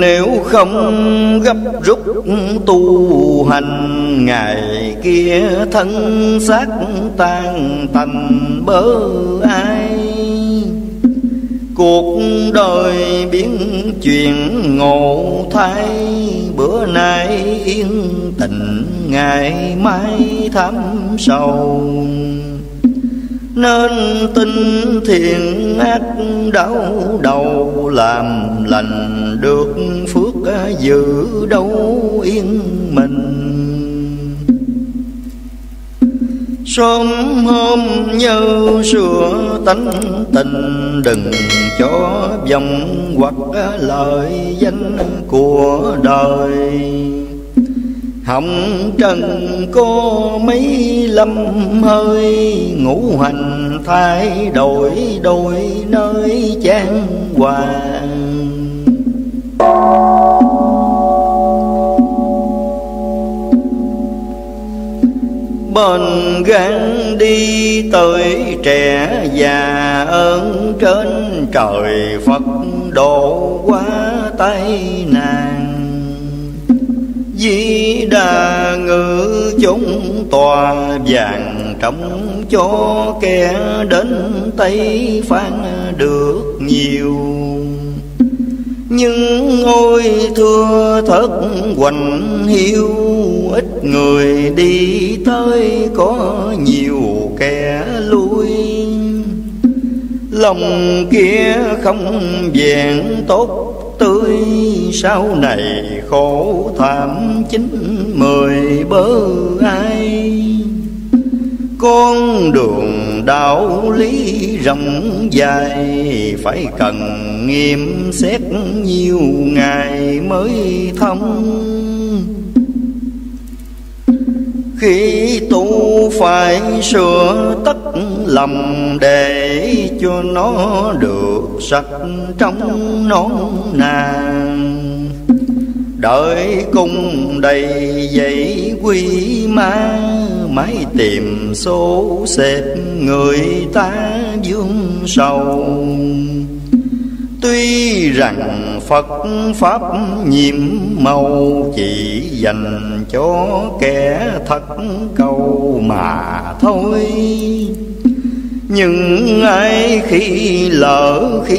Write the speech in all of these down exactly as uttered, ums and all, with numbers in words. Nếu không gấp rút tu hành, ngày kia thân xác tan tành bớ ai. Cuộc đời biến chuyển ngộ thay, bữa nay yên tĩnh ngày mai thắm sầu. Nên tin thiện ác đau đầu, làm lành được phước giữ đâu yên mình. Sớm hôm như sửa tánh tình, đừng cho vòng hoặc lời danh của đời. Hồng trần có mấy lâm hơi, ngũ hành thay đổi đổi nơi chán hoàng. Bền gan đi tới trẻ già, ơn trên trời Phật độ quá tay nàng. Di Đà ngự chúng tòa vàng, trong cho kẻ đến Tây Phan được nhiều. Nhưng ngôi thưa thất hoành hiu, ít người đi tới có nhiều kẻ lui. Lòng kia không vẹn tốt tươi, sau này khổ thảm chín mười bớ ai. Con đường đạo lý rộng dài, phải cần nghiêm xét nhiều ngày mới thông. Khi tu phải sửa tất lòng, để cho nó được sạch trong nón nàng. Đợi cung đầy dậy quy ma, mãi tìm số xếp người ta vương sầu. Tuy rằng Phật Pháp nhiệm màu, chỉ dành cho kẻ thật cầu mà thôi. Nhưng ai khi lỡ khi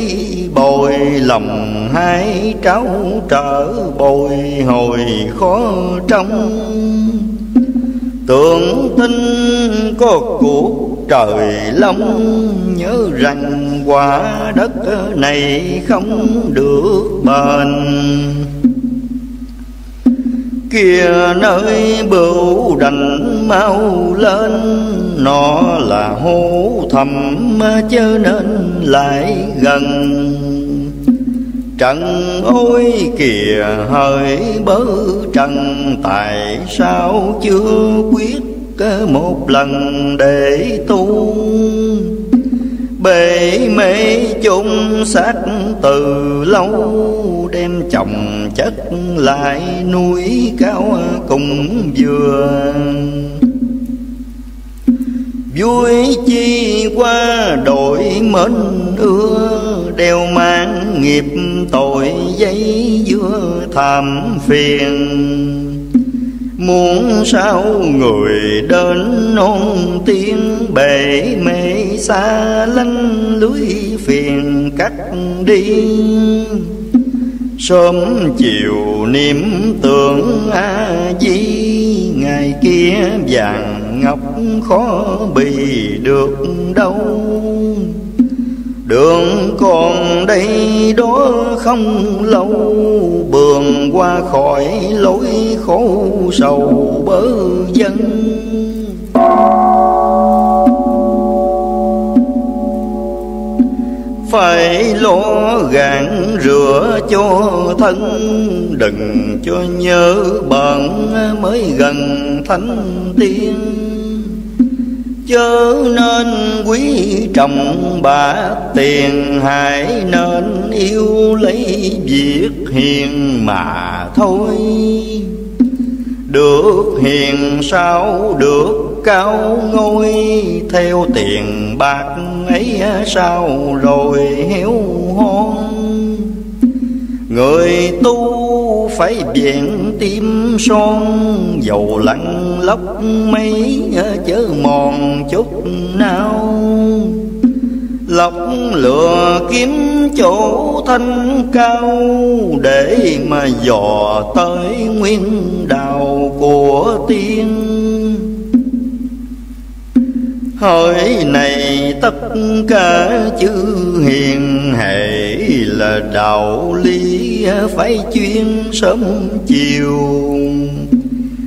bồi, lòng hai tráo trở bồi hồi khó trong. Tưởng tin có cuộc trời long, nhớ rằng quả đất này không được bền. Kia nơi bửu đành mau lên, nó là hố thầm chớ nên lại gần. Trần ôi kìa hỡi bớ trần, tại sao chưa quyết một lần để tu. Bể mê chung xác từ lâu, đem chồng chất lại núi cao cùng vừa. Vui chi qua đổi mến ưa, đeo mang nghiệp tội giấy dưa thảm phiền. Muốn sao người đến non tiếng, bể mê xa lánh lưới phiền cắt đi. Sớm chiều niệm tưởng A-di, ngày kia vàng ngọc khó bì được đâu. Đường còn đây đó không lâu, bường qua khỏi lối khổ sầu bớ dân. Phải lo gạn rửa cho thân, đừng cho nhớ bận mới gần thánh tiên. Chớ nên quý trọng bạc tiền, hãy nên yêu lấy việc hiền mà thôi. Được hiền sao được cao ngôi, theo tiền bạc ấy sao rồi héo hon. Người tu phải viện tim son, dầu lặng lóc mấy chớ mòn chút nào. Lọc lừa kiếm chỗ thanh cao, để mà dò tới nguyên đạo của tiên. Hỡi này tất cả chư hiền, hãy là đạo lý phải chuyên sớm chiều.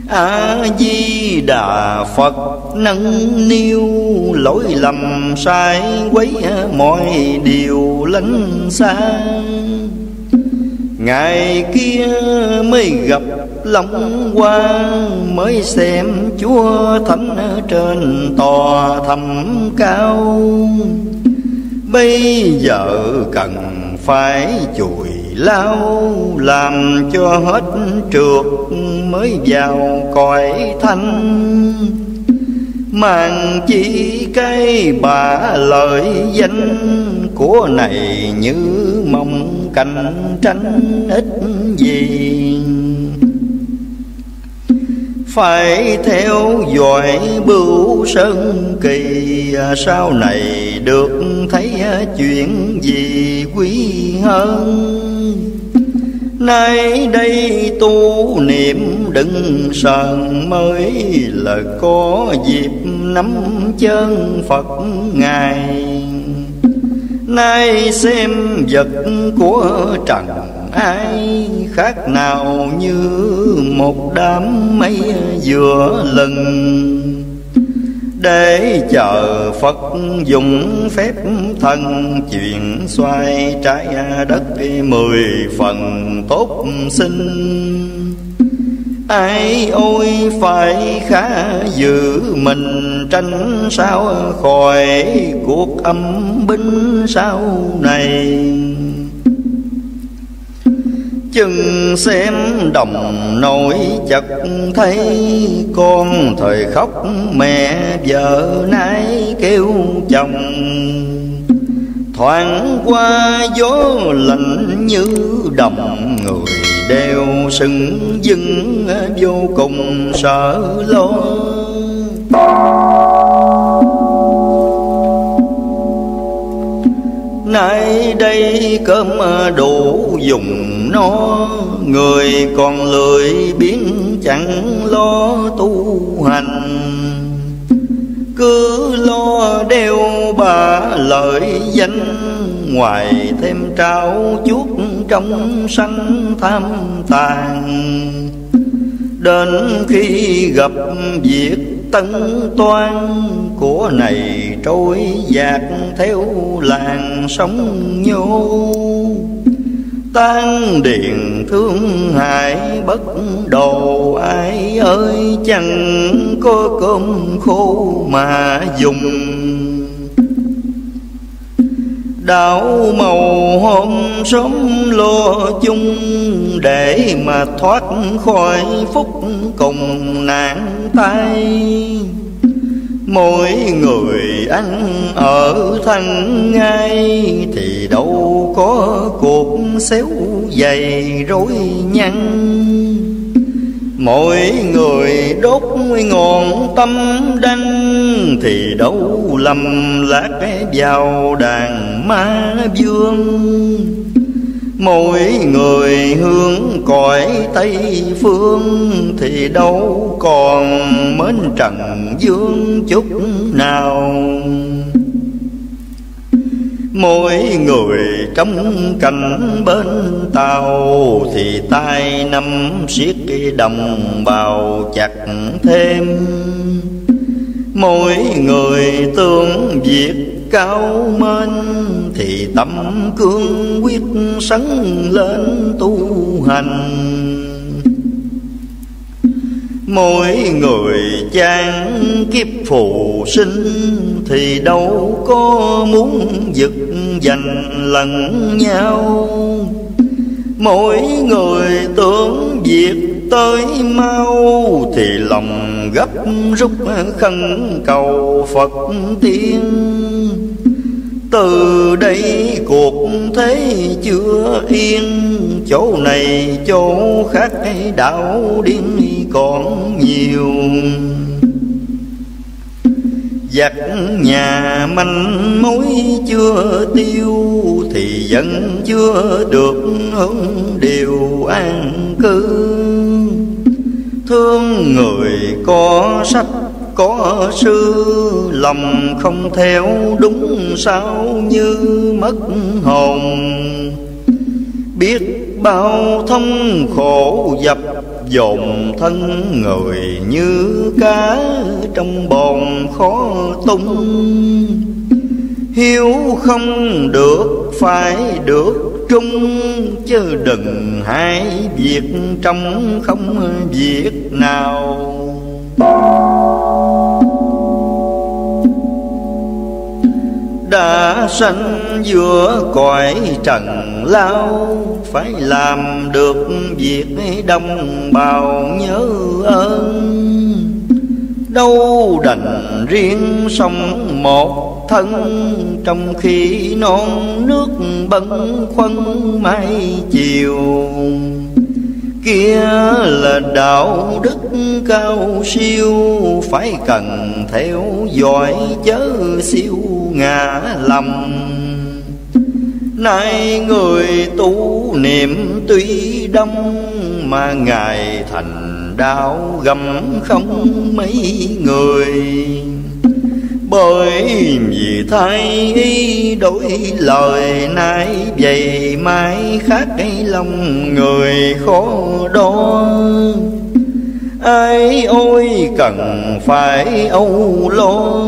A-di-đà Phật nâng niu, lỗi lầm sai quấy mọi điều lánh xa. Ngày kia mới gặp lòng quang, mới xem Chúa Thánh trên tòa thầm cao. Bây giờ cần phải chùi lao, làm cho hết trượt mới vào cõi thanh. Màng chỉ cái bà lợi danh, của này như mong cạnh tranh ít gì. Phải theo dõi bưu sơn kỳ, sau này được thấy chuyện gì quý hơn. Nay đây tu niệm đừng sờn, mới là có dịp nắm chân Phật Ngài. Nay xem vật của trần ai, khác nào như một đám mây giữa lừng. Để chờ Phật dùng phép thần, chuyển xoay trái đất mười phần tốt sinh. Ai ôi phải khá giữ mình, tránh sao khỏi cuộc âm binh sau này. Chừng xem đồng nổi chật thấy, con thời khóc mẹ vợ nái kêu chồng. Thoảng qua gió lạnh như đồng, người đều sừng dưng vô cùng sợ lo. Nay đây cơm đủ dùng nó, người còn lười biếng chẳng lo tu hành. Cứ lo đeo bà lợi danh, ngoài thêm trao chuốt trong sanh tham tàn. Đến khi gặp việc tân toan, của này trôi dạt theo làn sóng nhô. Tan điện thương hại bất đầu, ai ơi chẳng có cơm khô mà dùng. Đạo màu hôm sớm lo chung, để mà thoát khỏi phúc cùng nạn tai. Mỗi người ăn ở thân ngay, thì đâu có cuộc xéo dày rối nhăn. Mỗi người đốt ngọn tâm đanh, thì đâu lầm lạc vào đàn ma vương. Mỗi người hướng cõi Tây Phương, thì đâu còn mến trần dương chút nào. Mỗi người trong cảnh bên tàu, thì tay nắm siết đồng bào chặt thêm. Mỗi người tưởng việc cao mến, thì tâm cương quyết sấn lên tu hành. Mỗi người chán kiếp phù sinh, thì đâu có muốn giật giành lẫn nhau. Mỗi người tưởng việc tới mau, thì lòng gấp rút khẩn cầu Phật tiên. Từ đây cuộc thế chưa yên, chỗ này chỗ khác đảo điên còn nhiều. Giặc nhà manh mối chưa tiêu, thì vẫn chưa được hưởng điều an cư. Thương người có sách có sư, lòng không theo đúng sao như mất hồn. Biết bao thống khổ dập dồn thân người, như cá trong bồn khó tung. Hiếu không được phải được trung, chứ đừng hai việc trong không việc nào. Đã sanh giữa cõi trần lao, phải làm được việc đồng bào nhớ ơn. Đâu đành riêng sống một thân, trong khi non nước bâng khuâng mai chiều. Kia là đạo đức cao siêu, phải cần theo dõi chớ siêu ngã lầm. Nay người tu niệm tuy đông, mà ngài thành đạo gầm không mấy người. Bởi vì thay ý đổi lời, nay vậy mai khác lòng người khó đo. Ai ôi cần phải âu lo,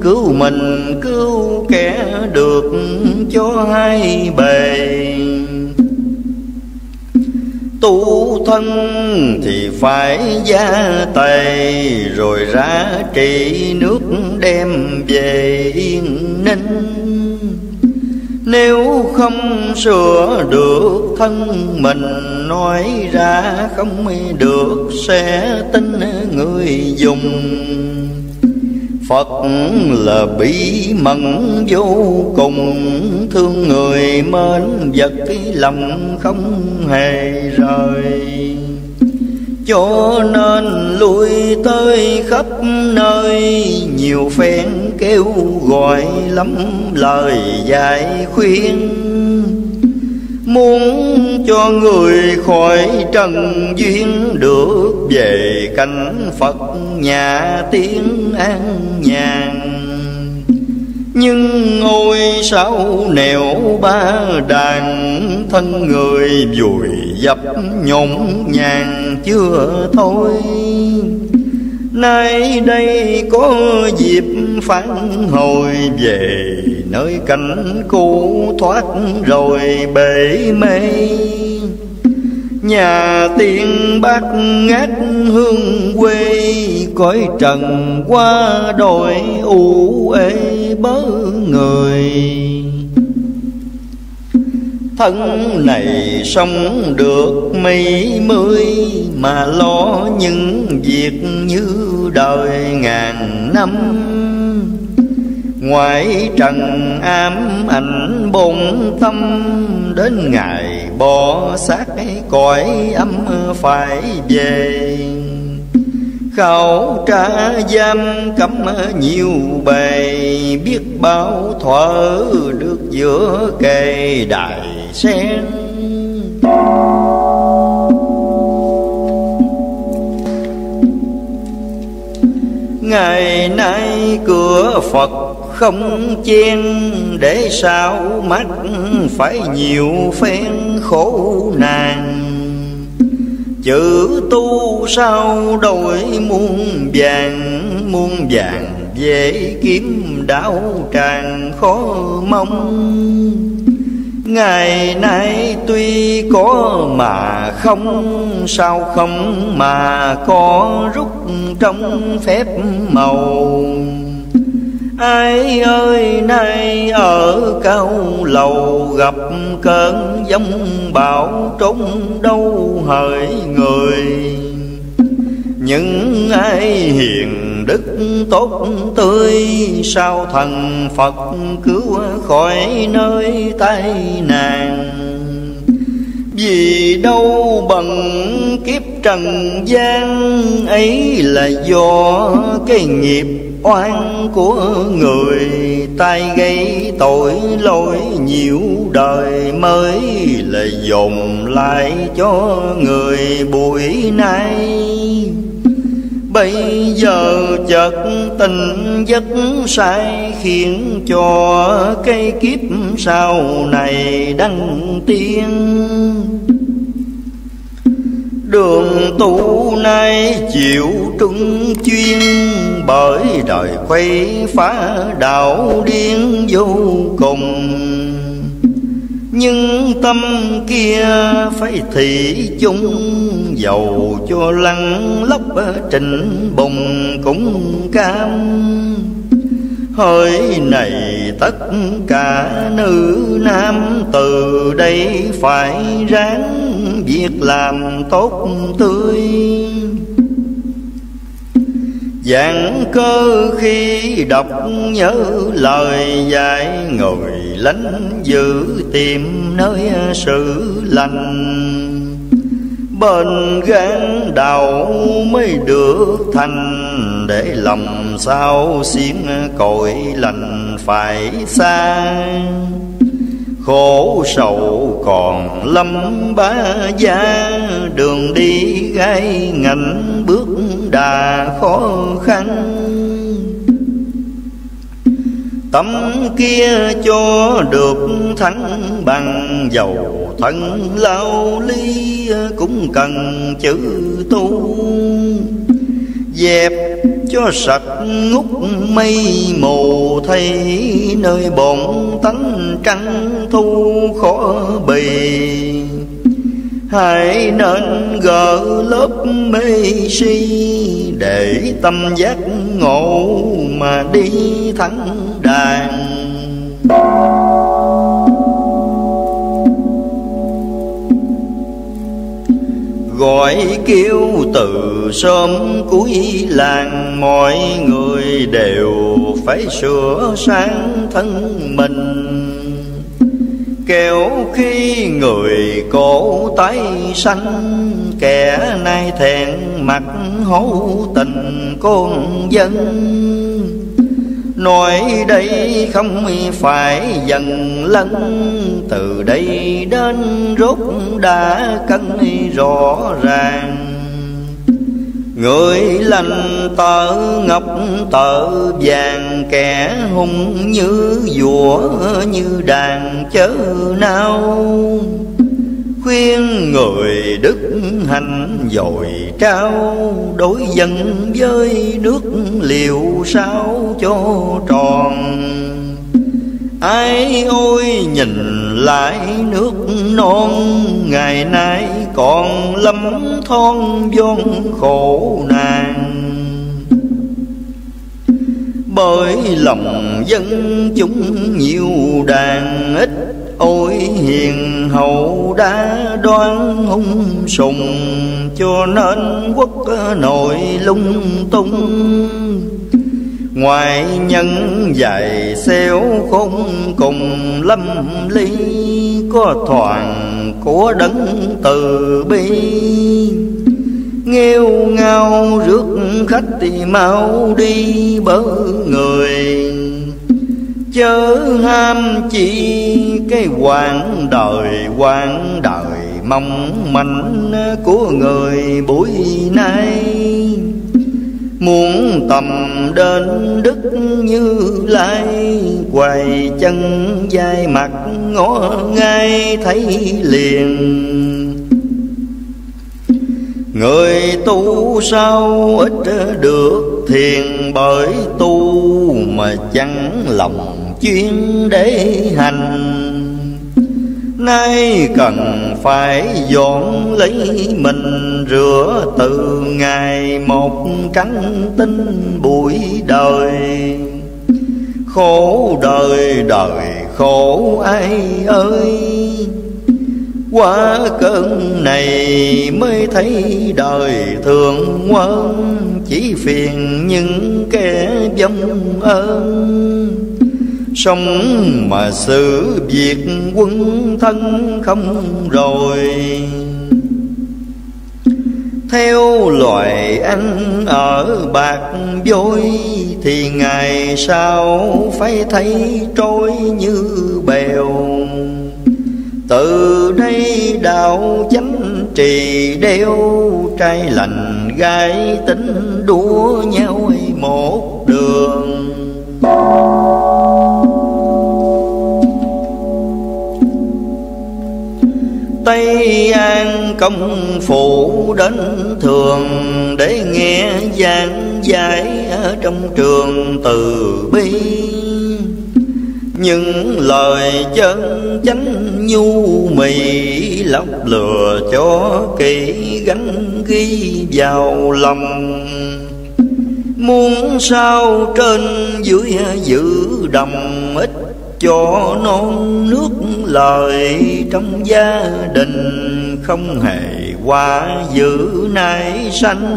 cứu mình cứu kẻ được cho hai bề. Tu thân thì phải gia tài, rồi ra trị nước đem về yên ninh. Nếu không sửa được thân mình, nói ra không được sẽ tin người dùng. Phật là bí mẫn vô cùng, thương người mến vật lòng không hề rời. Cho nên lui tới khắp nơi, nhiều phen kêu gọi lắm lời dạy khuyên. Muốn cho người khỏi trần duyên, được về cảnh Phật nhà tiếng an nhàn. Nhưng ôi sao nẻo ba đàn, thân người vùi dập nhộn nhàng chưa thôi. Nay đây có dịp phản hồi, về nơi cảnh cũ thoát rồi bể mê. Nhà tiên bát ngát hương quê, cõi trần qua đồi u ê bớ người. Thân này sống được mấy mươi, mà lo những việc như đời ngàn năm. Ngoài trần ám ảnh bồn tâm, đến ngày bỏ xác cõi âm phải về. Khảo tra giam cấm nhiều bề, biết bao thở được giữa cây đại sen. Ngày nay cửa Phật không chen, để sao mắt phải nhiều phen khổ nàng. Chữ tu sao đổi muôn vàng, muôn vàng dễ kiếm đảo tràn khó mong. Ngày nay tuy có mà không, sao không mà có rút trong phép màu. Ai ơi nay ở cao lầu, gặp cơn giông bão trốn đâu hỡi người. Những ai hiền đức tốt tươi, sao thần Phật cứu khỏi nơi tai nạn. Vì đâu bằng kiếp trần gian, ấy là do cái nghiệp oan của người. Tai gây tội lỗi nhiều đời, mới là dồn lại cho người buổi nay. Bây giờ chợt tình giấc sai, khiến cho cái kiếp sau này đăng tiên. Đường tu nay chịu trung chuyên, bởi đời quay phá đạo điên vô cùng. Nhưng tâm kia phải thị chung, dầu cho lăn lóc trình bùng cũng cam. Hỡi này tất cả nữ nam, từ đây phải ráng việc làm tốt tươi. Giảng cơ khi đọc nhớ lời dạy, người lánh giữ tìm nơi sự lành. Bên gan đạo mới được thành, để lòng sao xiên cội lành phải xa. Khổ sầu còn lâm bá gia, đường đi gai ngạnh bước đà khó khăn. Tâm kia cho được thắng bằng, dầu thân lao ly cũng cần chữ tu. Dẹp cho sạch ngút mây mù, thấy nơi bồn tánh trắng thu khó bì. Hãy nên gỡ lớp mê si, để tâm giác ngộ mà đi thẳng đàn. Gọi kêu từ sớm cuối làng, mọi người đều phải sửa sang thân mình. Kẻo khi người cổ tái xanh, kẻ nay thẹn mặt hổ tình con dân. Nói đây không phải dần lân, từ đây đến rốt đã cân rõ ràng. Người lành tờ ngọc tờ vàng, kẻ hung như dũa như đàn chớ nao. Khuyên người đức hành dồi trao, đối dân với nước liều sao cho tròn. Ai ôi nhìn lại nước non, ngày nay còn lắm thon vốn khổ nạn. Bởi lòng dân chúng nhiều đàn ít, ôi hiền hậu đã đoán hung sùng. Cho nên quốc nội lung tung, ngoại nhân dạy xéo không cùng lâm ly. Có thoảng của đấng từ bi, nghêu ngao rước khách thì mau đi bớ người. Chớ ham chi cái quãng đời, quãng đời mong manh của người buổi nay. Muốn tầm đến đức Như Lai, quầy chân vai mặt ngó ngay thấy liền. Người tu sao ít được thiền, bởi tu mà chẳng lòng chuyên để hành. Nay cần phải dọn lấy mình, rửa từ ngày một trắng tinh bụi đời. Khổ đời đời khổ ai ơi, Qua cơn này mới thấy đời thường quân, chỉ phiền những kẻ vong ơn. Sống mà xử việc quân thân không rồi, theo loài anh ở bạc vôi, thì ngày sau phải thấy trôi như bèo. Từ đây đạo chánh trì đeo, trai lành gái tính đua nhau một đường. Tây An công phụ đến thường, để nghe giảng giải ở trong trường từ bi. Những lời chân chánh nhu mì, lọc lừa cho kỹ gắn ghi vào lòng. Muốn sao trên dưới giữ đồng ích, cho non nước lời trong gia đình. Không hề quá giữ nai sanh,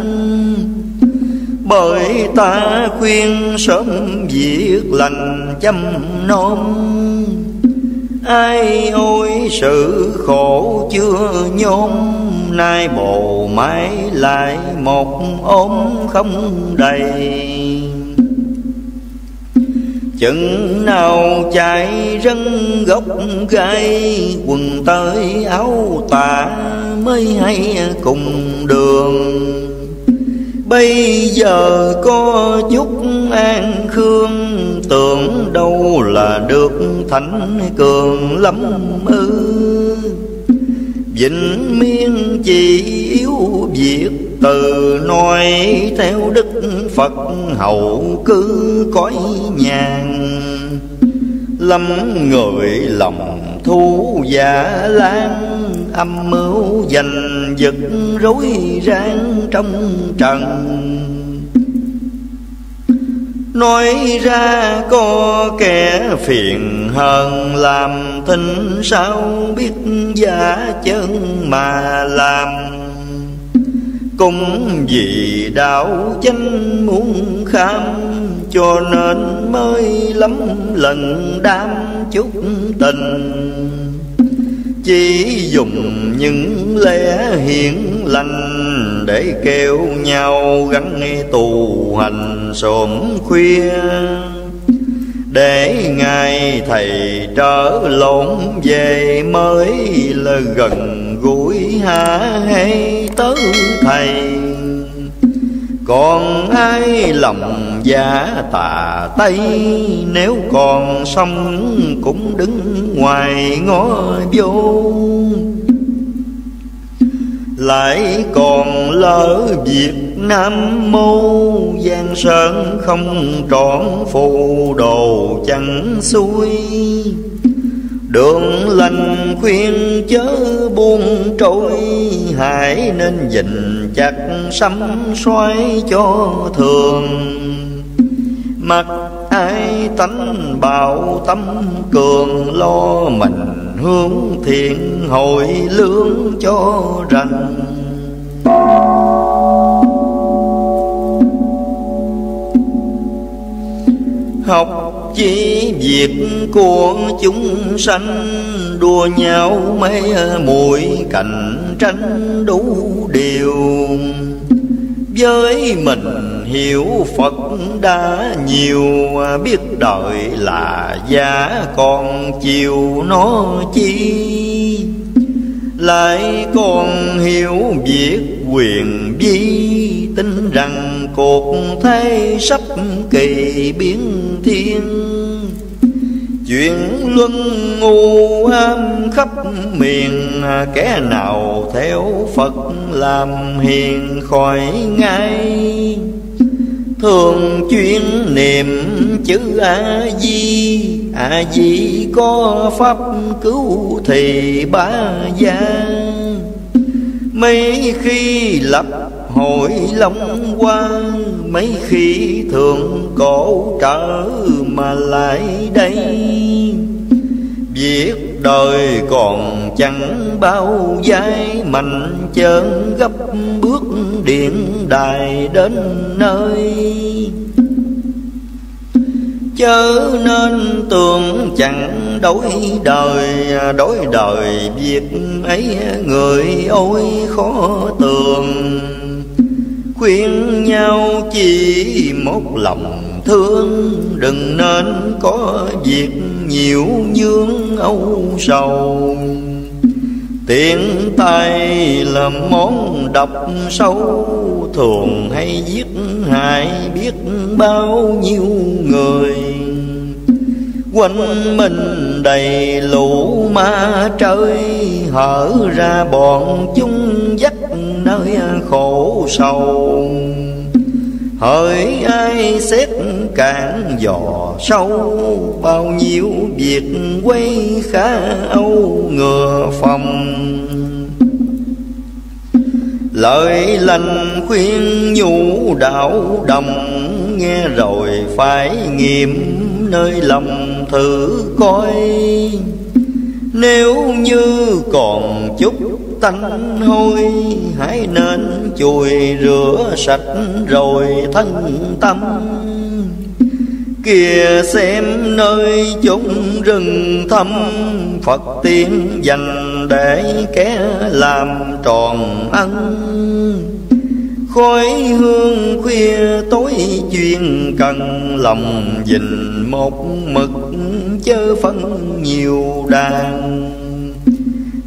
bởi ta khuyên sớm việc lành chăm nom. Ai ôi sự khổ chưa nhôm, nay bồ mãi lại một ôm không đầy. Chừng nào chạy răng gốc gai, quần tới áo tà mới hay cùng đường. Bây giờ có chút an khương, tưởng đâu là được thánh cường lắm ư. Vĩnh miên chỉ yếu việc từ nói, theo Đức Phật hậu cứ cõi nhàn. Lắm người lòng thu giả lan, âm mưu giành giật rối ràng trong trần. Nói ra có kẻ phiền hờn, làm thinh sao biết giả chân mà làm. Cũng vì đạo chánh muốn khám, cho nên mới lắm lần đam chút tình. Chỉ dùng những lẽ hiền lành, để kêu nhau gắn tu hành sớm khuya. Để ngày thầy trở lộn về, mới là gần gũi hả hay tới thầy. Còn ai lòng giả tà tây, nếu còn sống cũng đứng ngoài ngó vô. Lại còn lỡ Việt Nam mô, giang sơn không trọn phù đồ chẳng xuôi. Đường lành khuyên chớ buông trôi, hãy nên dình chặt sắm xoay cho thường. Mặc ai tánh bạo tâm cường, lo mình hướng thiện hồi lương cho rành. Học chỉ việc của chúng sanh, đua nhau mê muội cạnh tranh đủ điều. Với mình hiểu Phật đã nhiều, biết đời là giả còn chiều nó chi. Lại còn hiểu biết quyền vi, tin rằng cuộc thế sắp kỳ biến thiên. Chuyện luân ngu ám khắp miền, kẻ nào theo Phật làm hiền khỏi ngay. Thường chuyên niệm chữ A-di, A-di có pháp cứu thì ba gia. Mấy khi lập hội long hoa, mấy khi thượng cổ trở mà lại đây. Việc đời còn chẳng bao dai, mạnh chơn gấp bước điện đài đến nơi. Chớ nên tưởng chẳng đổi đời, đổi đời việc ấy người ôi khó tường. Khuyên nhau chỉ một lòng thương, đừng nên có việc nhiều nhướng âu sầu. Tiện tay là món độc sâu, thường hay giết hại biết bao nhiêu người. Quanh mình đầy lũ ma trời, hở ra bọn chúng dắt nơi khổ sầu. Hỡi ai xét cạn dò sâu, bao nhiêu việc quay khá âu ngừa phòng. Lời lành khuyên nhủ đạo đồng, nghe rồi phải nghiệm nơi lòng thử coi. Nếu như còn chút tanh hôi, hãy nên chùi rửa sạch rồi thân tâm. Kìa xem nơi chốn rừng thâm, Phật tiên dành để kẻ làm tròn ăn. Khói hương khuya tối chuyên cần, lòng dình một mực chớ phân nhiều đàn.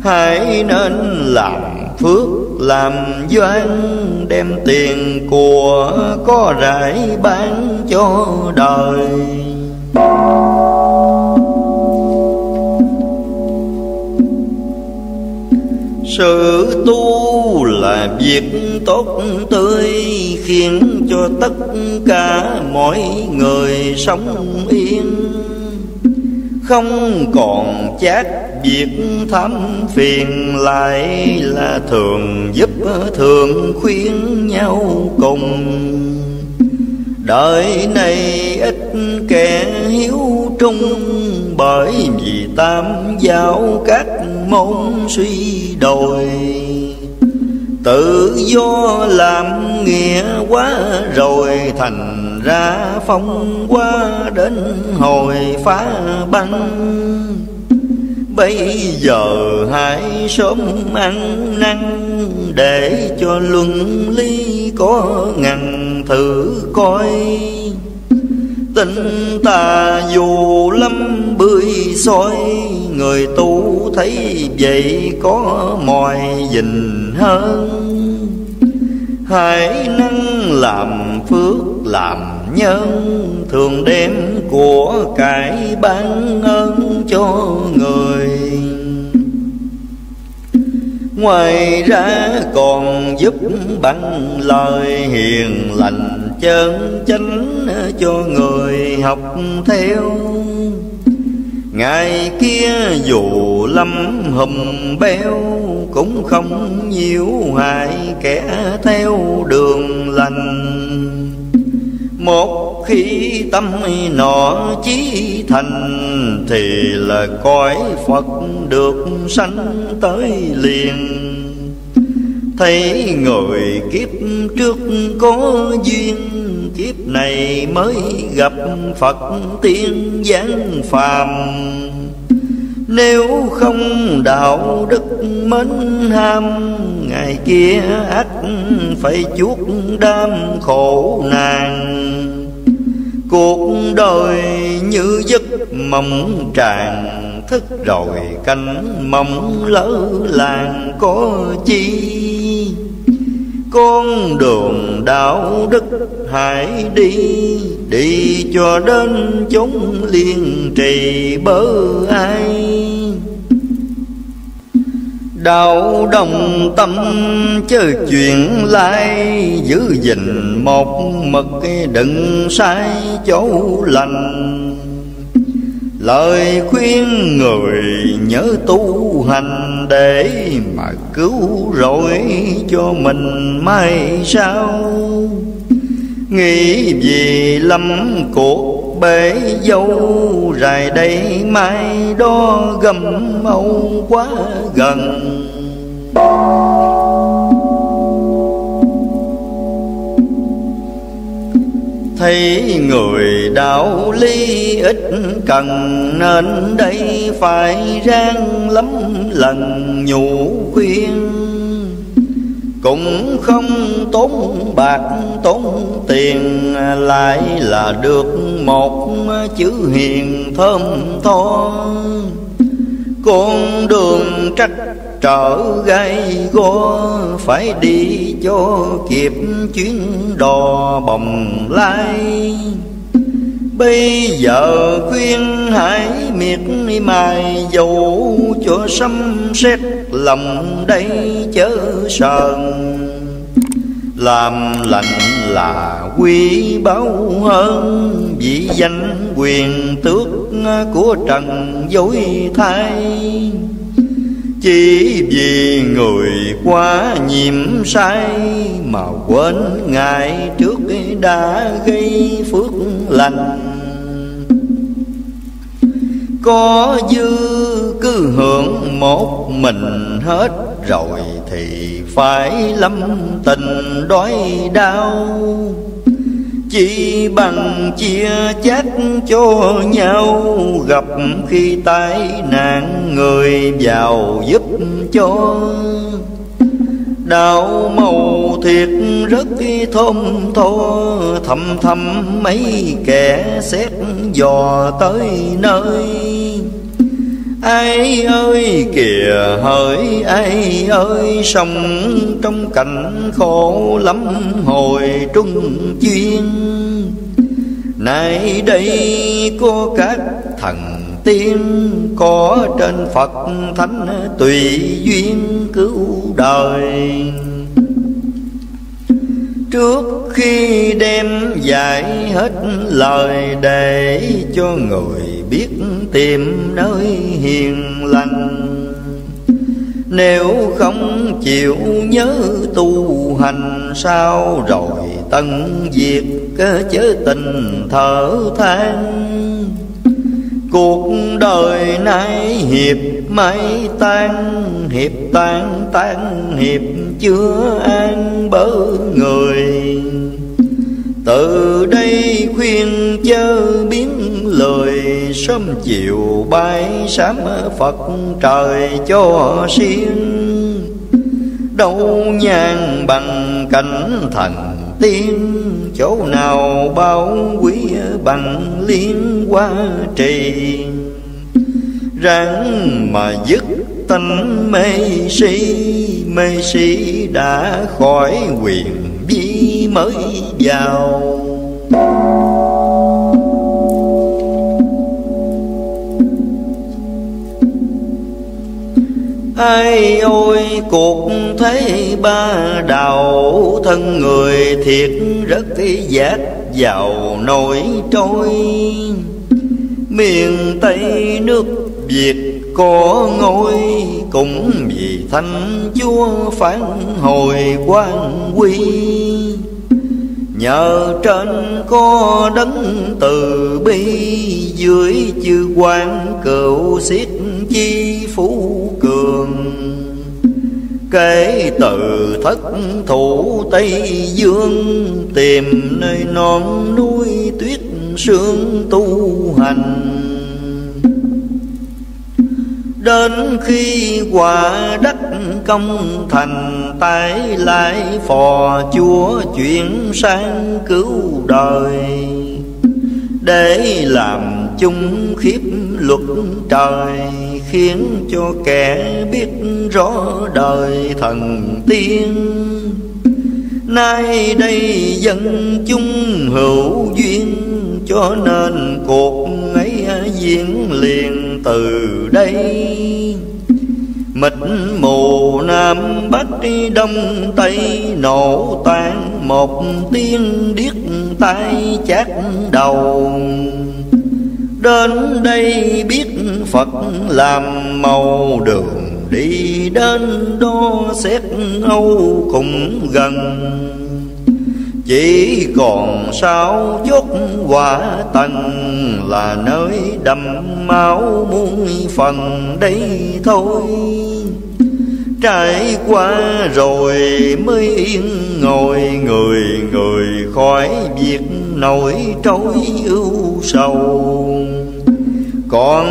Hãy nên làm phước làm doan, đem tiền của có rải bán cho đời. Sự tu là việc tốt tươi, khiến cho tất cả mọi người sống yên. Không còn chát việc thắm phiền, lại là thường giúp thường khuyên nhau cùng. Đời này ít kẻ hiếu trung, bởi vì tam giáo các môn suy đồi. Tự do làm nghĩa quá rồi, thành ra phong qua đến hồi phá băng. Bây giờ hãy sớm ăn năn, để cho luân lý có ngần thử coi. Tình ta dù lắm bươi soi, người tu thấy vậy có mòi dình hơn. Hãy năng làm phước làm nhân, thường đem của cải ban ơn cho người. Ngoài ra còn giúp bằng lời hiền lành, chân chánh cho người học theo. Ngày kia dù lắm hùm béo, cũng không nhiễu hại kẻ theo đường lành. Một khi tâm nọ chí thành, thì là cõi Phật được sanh tới liền. Thấy người kiếp trước có duyên, kiếp này mới gặp Phật tiên giáng phàm. Nếu không đạo đức mến ham, ngày kia ắt phải chuốc đam khổ nàng. Cuộc đời như giấc mộng tràn, thức rồi cánh mộng lỡ làng có chi. Con đường đạo đức hãy đi, đi cho đến chốn liên trì bớ ai. Đạo đồng tâm chớ chuyện lai, giữ gìn một mực đừng sai chỗ lành. Lời khuyên người nhớ tu hành, để mà cứu rỗi cho mình mai sau. Nghĩ vì lắm cuộc một bể dâu rài đây mai đó gầm âu quá gần. Thấy người đạo lý ít cần nên đây phải ráng lắm lần nhủ khuyên. Cũng không tốn bạc tốn tiền lại là được một chữ hiền thơm tho. Con đường trắc trở gai go phải đi cho kịp chuyến đò bồng lai. Bây giờ khuyên hãy miệt mài dầu cho sấm sét lòng đây chớ sờn. Làm lành là quý báu hơn vì danh quyền tước của trần dối thay. Chỉ vì người quá nhiệm sai mà quên ngày trước đã gây phước lành. Có dư cứ hưởng một mình hết rồi thì phải lâm tình đói đau. Chỉ bằng chia chác cho nhau gặp khi tai nạn người giàu giúp cho. Đạo màu thiệt rất thơm tho thầm thầm mấy kẻ xét dò tới nơi. Ai ơi kìa hỡi ai ơi sống trong cảnh khổ lắm hồi trung chuyên. Nay đây có các thần tiên có trên Phật thánh tùy duyên cứu đời. Trước khi đem dạy hết lời để cho người biết tìm nơi hiền lành. Nếu không chịu nhớ tu hành sao rồi tận diệt chớ tình thở than. Cuộc đời nay hiệp mãi tan, hiệp tan tan hiệp chưa an bớ người. Từ đây khuyên chớ biến lời sớm chiều bái sám Phật trời cho xiên. Đâu nhàn bằng cảnh thần tiên chỗ nào bao quý bằng liên qua trì. Ráng mà dứt tánh mê si, mê si đã khỏi quyền vi mới vào. Ai ôi cuộc thế ba đạo thân người thiệt rất dạt vào nỗi trôi. Miền Tây nước Việt có ngôi cũng vì thánh chúa phản hồi quang quy. Nhờ trên có đấng từ bi dưới chư quan cựu xiết chi phú cường. Kể từ thất thủ Tây Dương tìm nơi non núi tuyết sương tu hành. Đến khi quả đất công thành tái lại phò chúa chuyển sang cứu đời. Để làm chung khiếp luật trời khiến cho kẻ biết rõ đời thần tiên. Nay đây dân chúng hữu duyên cho nên cuộc ấy diễn liền từ đây. Mịt mù Nam Bắc Đông Tây nổ tan một tiếng điếc tai chát đầu. Đến đây biết Phật làm màu đường đi đến đó xét Âu cũng gần. Chỉ còn sáu chốt quả tầng, là nơi đầm máu muôn phần đây thôi. Trải qua rồi mới yên ngồi, người người khỏi việc nỗi trối ưu sầu. Còn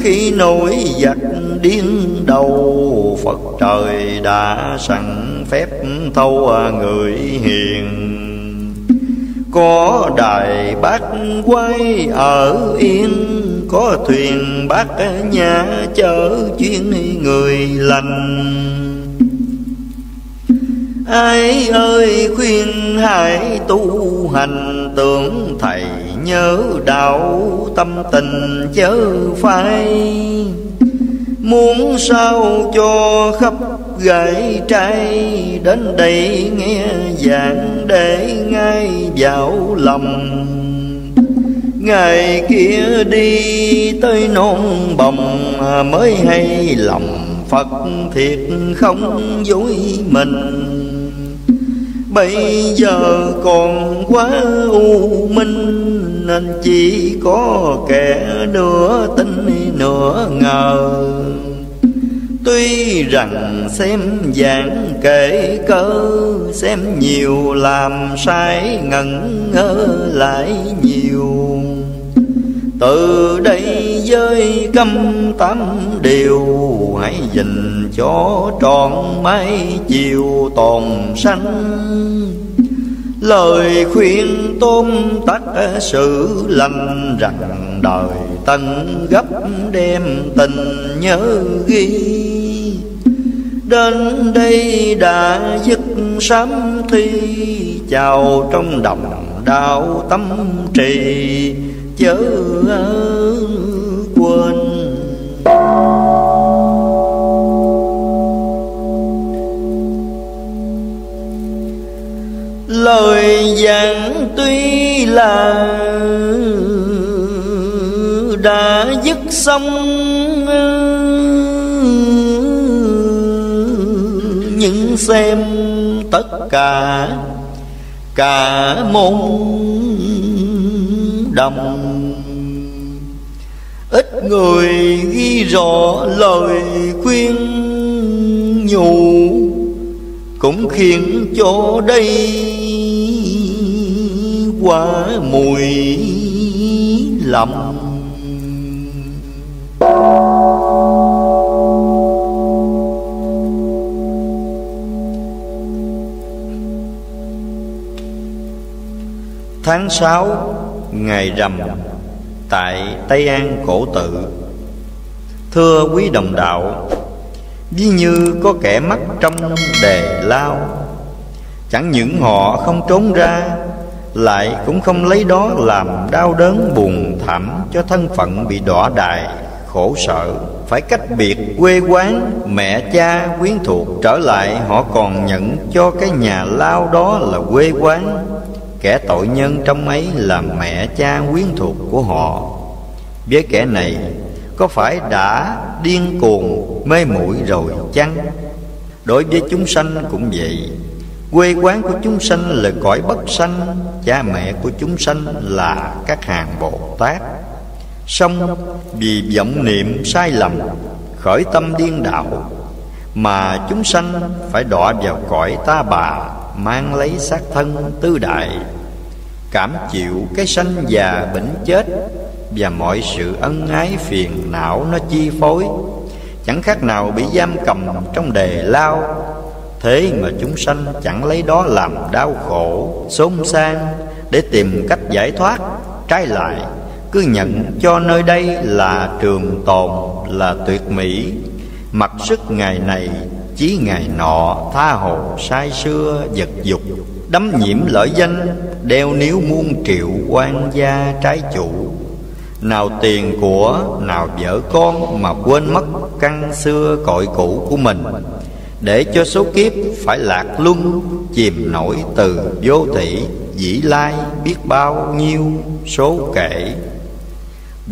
khi nổi giặc điên đầu, Phật trời đã sẵn phép thâu người hiền. Có đài bát quay ở yên, có thuyền bát nhã chở chuyên người lành. Ai ơi khuyên hãy tu hành, tưởng Thầy nhớ đạo tâm tình chớ phai. Muốn sao cho khắp gãy trai, đến đây nghe giảng để ngay vào lòng. Ngày kia đi tới non bồng, mới hay lòng Phật thiệt không dối mình. Bây giờ còn quá u minh, nên chỉ có kẻ nửa tin nửa ngờ. Tuy rằng xem giảng kể cơ, xem nhiều làm sai ngẩn ngơ lại nhiều. Từ đây giới cấm tám điều, hãy dình cho trọn mái chiều tồn sanh. Lời khuyên tóm tắt sự lành, rằng đời tận gấp đem tình nhớ ghi. Đến đây đã dứt sám thi, chào trong đồng đạo tâm trì chớ quên. Lời giảng tuy là đã dứt xong, nhưng xem tất cả cả môn đồng, ít người ghi rõ lời khuyên nhủ, cũng khiến cho đây quá mùi lòng. Tháng sáu ngày rằm tại Tây An Cổ Tự. Thưa quý đồng đạo, ví như có kẻ mắc trong đề lao, chẳng những họ không trốn ra, lại cũng không lấy đó làm đau đớn buồn thảm cho thân phận bị đọa đày khổ sở, phải cách biệt quê quán mẹ cha quyến thuộc. Trở lại họ còn nhận cho cái nhà lao đó là quê quán, kẻ tội nhân trong ấy là mẹ cha quyến thuộc của họ. Với kẻ này có phải đã điên cuồng mê muội rồi chăng? Đối với chúng sanh cũng vậy. Quê quán của chúng sanh là cõi bất sanh, cha mẹ của chúng sanh là các hàng Bồ Tát. Song vì vọng niệm sai lầm, khởi tâm điên đạo, mà chúng sanh phải đọa vào cõi ta bà, mang lấy xác thân tứ đại, cảm chịu cái sanh già bệnh chết và mọi sự ân ái phiền não nó chi phối, chẳng khác nào bị giam cầm trong đề lao. Thế mà chúng sanh chẳng lấy đó làm đau khổ xốn sang để tìm cách giải thoát, trái lại cứ nhận cho nơi đây là trường tồn, là tuyệt mỹ, mặc sức ngày này chí ngày nọ, tha hồ sai xưa vật dục, đắm nhiễm lợi danh, đeo níu muôn triệu quan gia trái chủ. Nào tiền của, nào vợ con mà quên mất căn xưa cội cũ của mình, để cho số kiếp phải lạc luân, chìm nổi từ vô tỷ dĩ lai biết bao nhiêu số kể.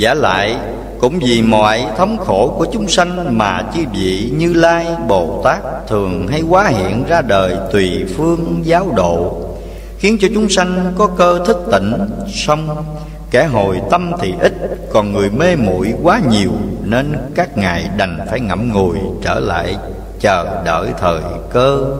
Vả lại cũng vì mọi thống khổ của chúng sanh mà chư vị Như Lai Bồ Tát thường hay hóa hiện ra đời tùy phương giáo độ, khiến cho chúng sanh có cơ thức tỉnh. Xong kẻ hồi tâm thì ít, còn người mê muội quá nhiều, nên các ngài đành phải ngậm ngùi trở lại chờ đợi thời cơ.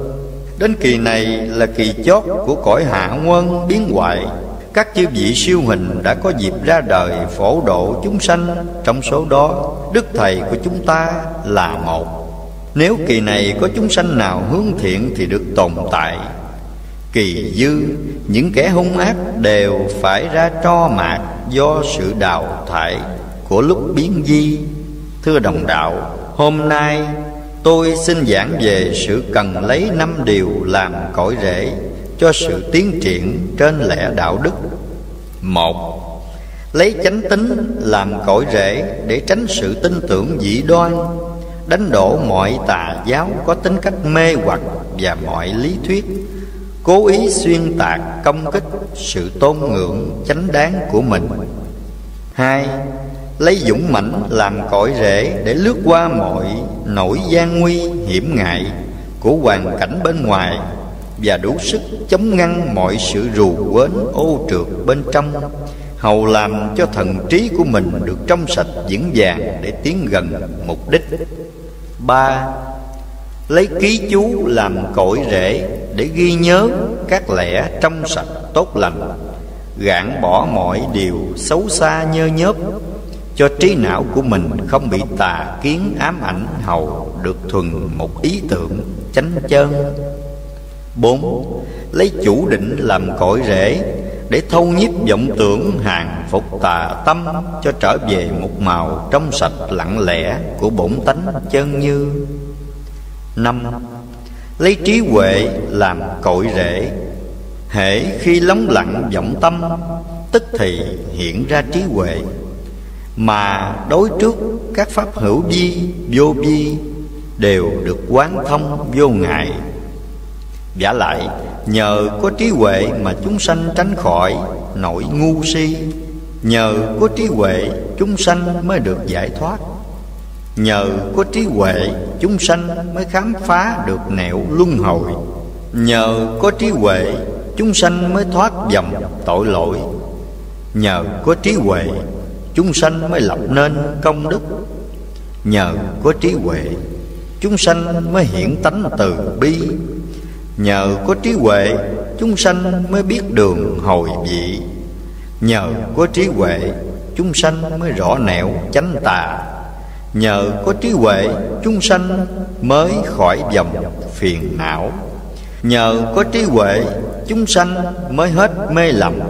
Đến kỳ này là kỳ chót của cõi hạ quân biến hoại. Các chư vị siêu hình đã có dịp ra đời phổ độ chúng sanh, trong số đó Đức Thầy của chúng ta là một. Nếu kỳ này có chúng sanh nào hướng thiện thì được tồn tại, kỳ dư những kẻ hung ác đều phải ra tro mạt do sự đào thải của lúc biến di. Thưa đồng đạo, hôm nay tôi xin giảng về sự cần lấy năm điều làm cội rễ cho sự tiến triển trên lẽ đạo đức. Một, lấy chánh tín làm cội rễ để tránh sự tin tưởng dị đoan, đánh đổ mọi tà giáo có tính cách mê hoặc và mọi lý thuyết cố ý xuyên tạc công kích sự tôn ngưỡng chánh đáng của mình. Hai, lấy dũng mãnh làm cội rễ để lướt qua mọi nỗi gian nguy hiểm ngại của hoàn cảnh bên ngoài và đủ sức chống ngăn mọi sự rù quến ô trượt bên trong, hầu làm cho thần trí của mình được trong sạch vững vàng để tiến gần mục đích. Ba, lấy ký chú làm cội rễ để ghi nhớ các lẽ trong sạch tốt lành, gạn bỏ mọi điều xấu xa nhơ nhớp, cho trí não của mình không bị tà kiến ám ảnh, hầu được thuần một ý tưởng chánh chơn. Bốn, lấy chủ định làm cội rễ để thâu nhiếp vọng tưởng hàng phục tà tâm, cho trở về một màu trong sạch lặng lẽ của bổn tánh chân như. Năm, lấy trí huệ làm cội rễ, hễ khi lóng lặng vọng tâm tức thì hiện ra trí huệ, mà đối trước các pháp hữu vi vô vi đều được quán thông vô ngại. Vả lại, nhờ có trí huệ mà chúng sanh tránh khỏi nỗi ngu si, nhờ có trí huệ chúng sanh mới được giải thoát, nhờ có trí huệ chúng sanh mới khám phá được nẻo luân hồi, nhờ có trí huệ chúng sanh mới thoát vòng tội lỗi, nhờ có trí huệ chúng sanh mới lập nên công đức, nhờ có trí huệ chúng sanh mới hiển tánh từ bi, nhờ có trí huệ chúng sanh mới biết đường hồi vị, nhờ có trí huệ chúng sanh mới rõ nẻo chánh tà, nhờ có trí huệ chúng sanh mới khỏi vòng phiền não, nhờ có trí huệ chúng sanh mới hết mê lầm,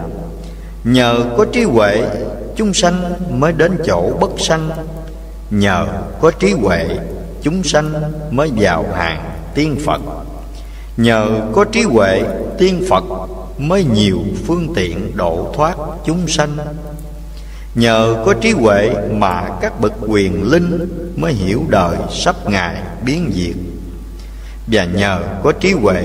nhờ có trí huệ chúng sanh mới đến chỗ bất sanh, nhờ có trí huệ chúng sanh mới vào hàng Tiên Phật, nhờ có trí huệ Tiên Phật mới nhiều phương tiện độ thoát chúng sanh, nhờ có trí huệ mà các bậc quyền linh mới hiểu đời sắp ngày biến diệt, và nhờ có trí huệ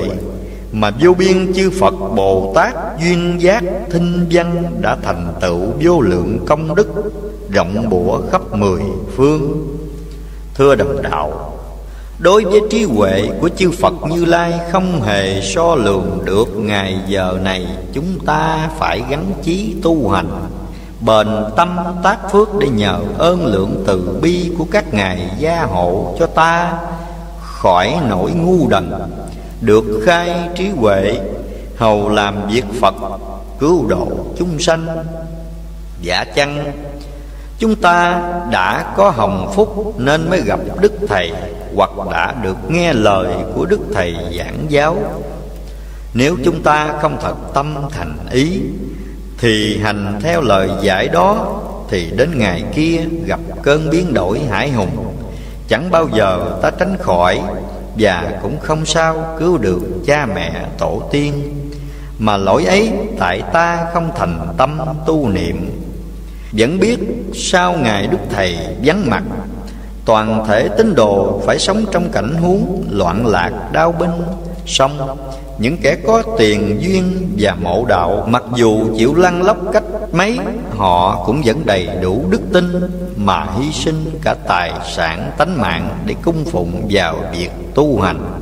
mà vô biên chư Phật Bồ Tát duyên giác thinh văn đã thành tựu vô lượng công đức, rộng bủa khắp mười phương. Thưa đồng đạo, đối với trí huệ của chư Phật Như Lai không hề so lường được, ngày giờ này chúng ta phải gắng chí tu hành, bền tâm tác phước để nhờ ơn lượng từ bi của các ngài gia hộ cho ta khỏi nỗi ngu đần, được khai trí huệ, hầu làm việc Phật, cứu độ chúng sanh. Giả chăng chúng ta đã có hồng phúc nên mới gặp Đức Thầy, hoặc đã được nghe lời của Đức Thầy giảng giáo. Nếu chúng ta không thật tâm thành ý thì hành theo lời giải đó, thì đến ngày kia gặp cơn biến đổi hải hùng, chẳng bao giờ ta tránh khỏi, và cũng không sao cứu được cha mẹ tổ tiên, mà lỗi ấy tại ta không thành tâm tu niệm. Vẫn biết sau ngày Đức Thầy vắng mặt, toàn thể tín đồ phải sống trong cảnh huống loạn lạc đau binh. Song những kẻ có tiền duyên và mộ đạo, mặc dù chịu lăn lóc cách mấy, họ cũng vẫn đầy đủ đức tin mà hy sinh cả tài sản tánh mạng để cung phụng vào việc tu hành.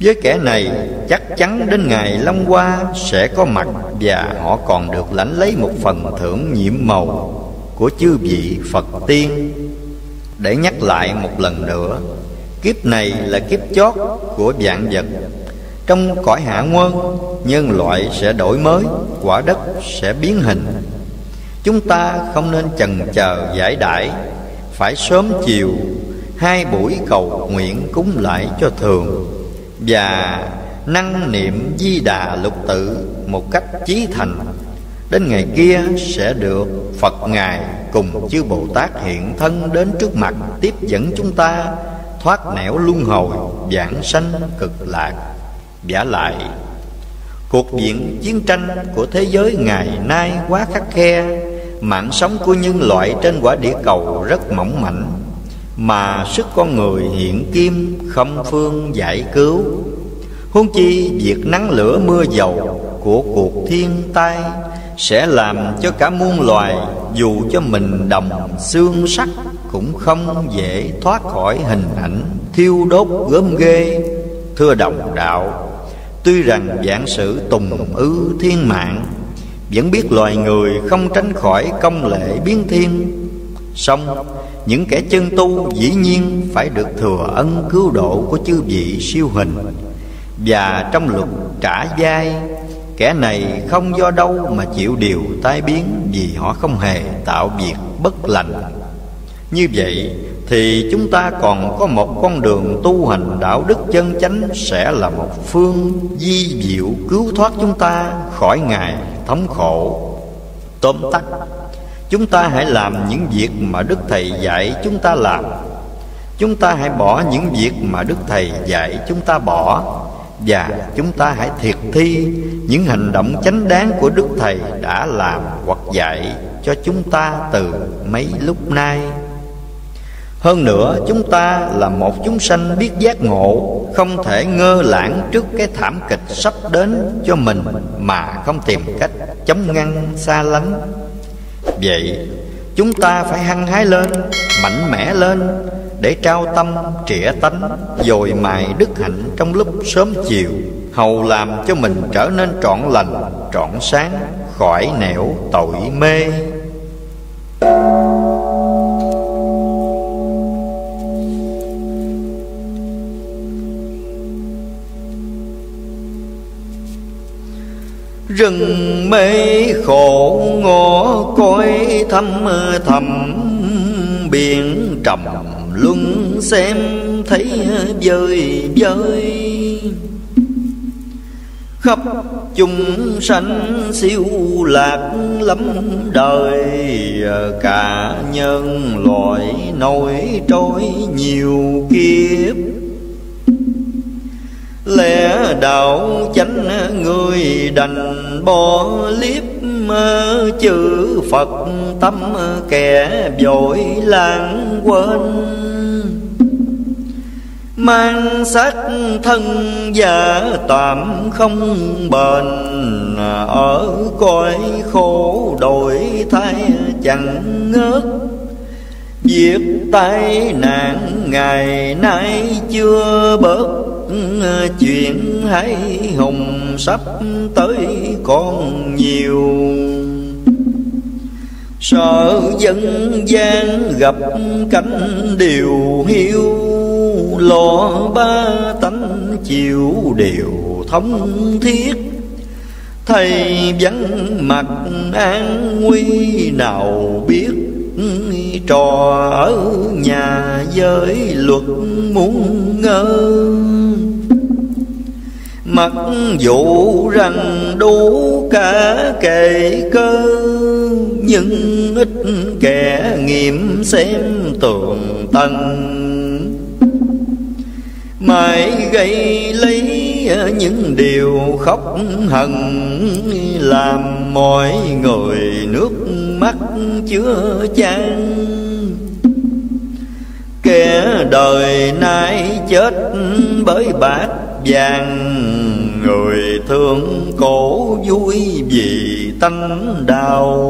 Với kẻ này chắc chắn đến ngày Long Hoa sẽ có mặt, và họ còn được lãnh lấy một phần thưởng nhiệm màu của chư vị Phật tiên. Để nhắc lại một lần nữa, kiếp này là kiếp chót của vạn vật. Trong cõi hạ nguồn, nhân loại sẽ đổi mới, quả đất sẽ biến hình. Chúng ta không nên chần chờ giải đãi, phải sớm chiều hai buổi cầu nguyện cúng lại cho thường, và năng niệm Di Đà lục tự một cách chí thành. Đến ngày kia sẽ được Phật Ngài cùng chư Bồ Tát hiện thân đến trước mặt, tiếp dẫn chúng ta thoát nẻo luân hồi, vãng sanh cực lạc. Vả lại, cuộc diện chiến tranh của thế giới ngày nay quá khắc khe, mạng sống của nhân loại trên quả địa cầu rất mỏng mảnh, mà sức con người hiện kim không phương giải cứu. Huống chi việc nắng lửa mưa dầu của cuộc thiên tai sẽ làm cho cả muôn loài, dù cho mình đồng xương sắt, cũng không dễ thoát khỏi hình ảnh thiêu đốt gớm ghê. Thưa đồng đạo, tuy rằng vạn sự tùng ư thiên mạng, vẫn biết loài người không tránh khỏi công lệ biến thiên. Song những kẻ chân tu dĩ nhiên phải được thừa ân cứu độ của chư vị siêu hình. Và trong luật trả vai, kẻ này không do đâu mà chịu điều tai biến, vì họ không hề tạo việc bất lành. Như vậy thì chúng ta còn có một con đường tu hành đạo đức chân chánh, sẽ là một phương vi diệu cứu thoát chúng ta khỏi ngày thống khổ. Tóm tắt, chúng ta hãy làm những việc mà Đức Thầy dạy chúng ta làm. Chúng ta hãy bỏ những việc mà Đức Thầy dạy chúng ta bỏ. Và chúng ta hãy thiệt thi những hành động chánh đáng của Đức Thầy đã làm hoặc dạy cho chúng ta từ mấy lúc nay. Hơn nữa, chúng ta là một chúng sanh biết giác ngộ, không thể ngơ lãng trước cái thảm kịch sắp đến cho mình mà không tìm cách chống ngăn xa lánh. Vậy chúng ta phải hăng hái lên, mạnh mẽ lên, để trao tâm trĩa tánh, dồi mài đức hạnh trong lúc sớm chiều, hầu làm cho mình trở nên trọn lành, trọn sáng, khỏi nẻo tội mê. Rừng mê khổ ngõ cõi thâm thầm, biển trầm luân xem thấy vơi vơi. Khắp chúng sanh siêu lạc lắm đời, cả nhân loại nổi trôi nhiều kiếp. Lẽ đạo chánh người đành bỏ liếp, chữ Phật tâm kẻ vội lãng quên. Mang xác thân giả tạm không bền, ở cõi khổ đổi thay chẳng ngớt. Việc tai nạn ngày nay chưa bớt, chuyện hãy hùng sắp tới còn nhiều. Sợ dân gian gặp cảnh điều hiu, lo ba tánh chịu điều thống thiết. Thầy vắng mặt an nguy nào biết, trò ở nhà giới luật muốn ngơ. Mặc dù rằng đủ cả kề cơ, nhưng ít kẻ nghiệm xem tường tầng. Mãi gây lấy những điều khóc hận, làm mọi người nước mắt chứa chan. Kẻ đời nay chết bởi bạc vàng, người thương cổ vui vì tánh đạo.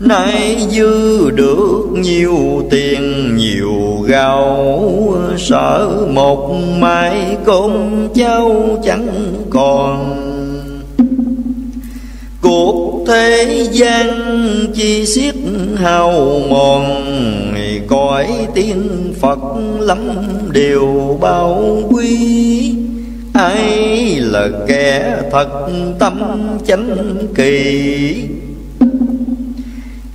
Nay dư được nhiều tiền nhiều gạo, sợ một mai con cháu chẳng còn. Cuộc thế gian chi xiết hao mòn, cõi tiên Phật lắm điều bao quý. Ai là kẻ thật tâm chánh kỳ,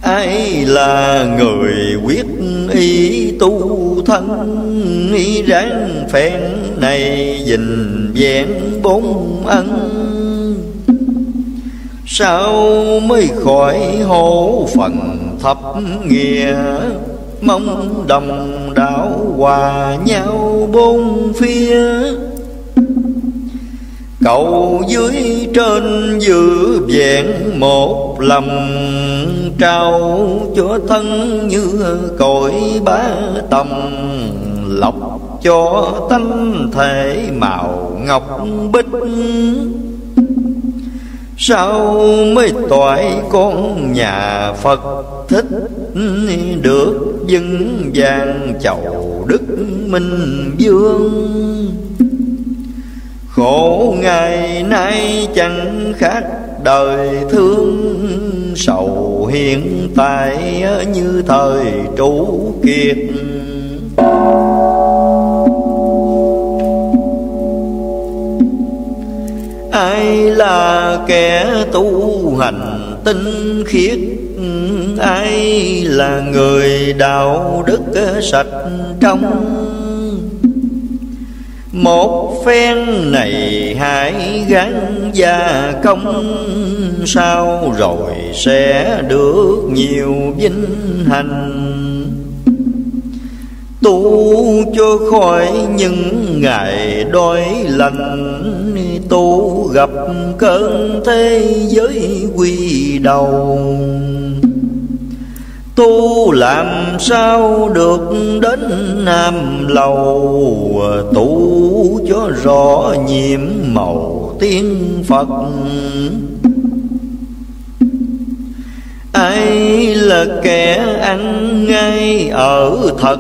ai là người quyết ý tu thân. Ý ráng phèn này dình vẹn bốn ân, sao mới khỏi hổ phần thập nghĩa. Mong đồng đạo hòa nhau bốn phía, cầu dưới trên giữ vẹn một lòng. Trao cho thân như cội bá tầm, lọc cho tánh thể màu ngọc bích. Sao mới toại con nhà Phật thích, được vững vàng chầu đức minh vương. Khổ ngày nay chẳng khác đời thương, sầu hiện tại như thời trụ kiệt. Ai là kẻ tu hành tinh khiết, ai là người đạo đức sạch trong. Một phen này hãy gắng gia công, sao rồi sẽ được nhiều vinh hạnh. Tu cho khỏi những ngày đói lành, tu gặp cơn thế giới quy đầu. Tu làm sao được đến Nam Lầu, tu cho rõ nhiệm màu tiên Phật. Ai là kẻ ăn ngay ở thật,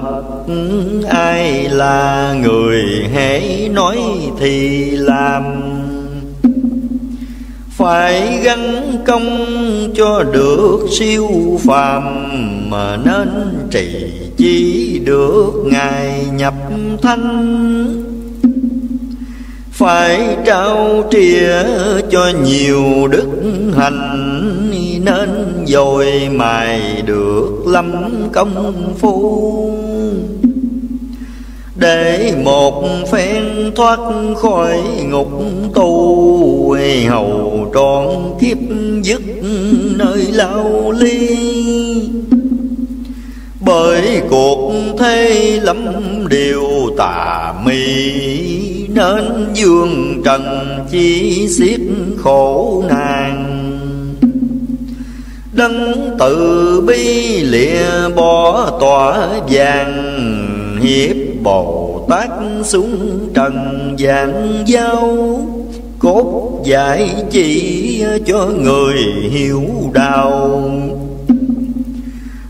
ai là người hãy nói thì làm. Phải gắn công cho được siêu phàm, mà nên trì chí được ngài nhập thánh. Phải trao trìa cho nhiều đức hành, nên dồi mài được lắm công phu. Để một phen thoát khỏi ngục tù, hầu trọn kiếp dứt nơi lao ly. Bởi cuộc thế lắm điều tà mị, nên dương trần chi xiết khổ nàng. Đấng từ bi lìa bỏ tỏa vàng, hiệp Bồ Tát xuống trần gian giao. Cốt giải chỉ cho người hiểu đạo,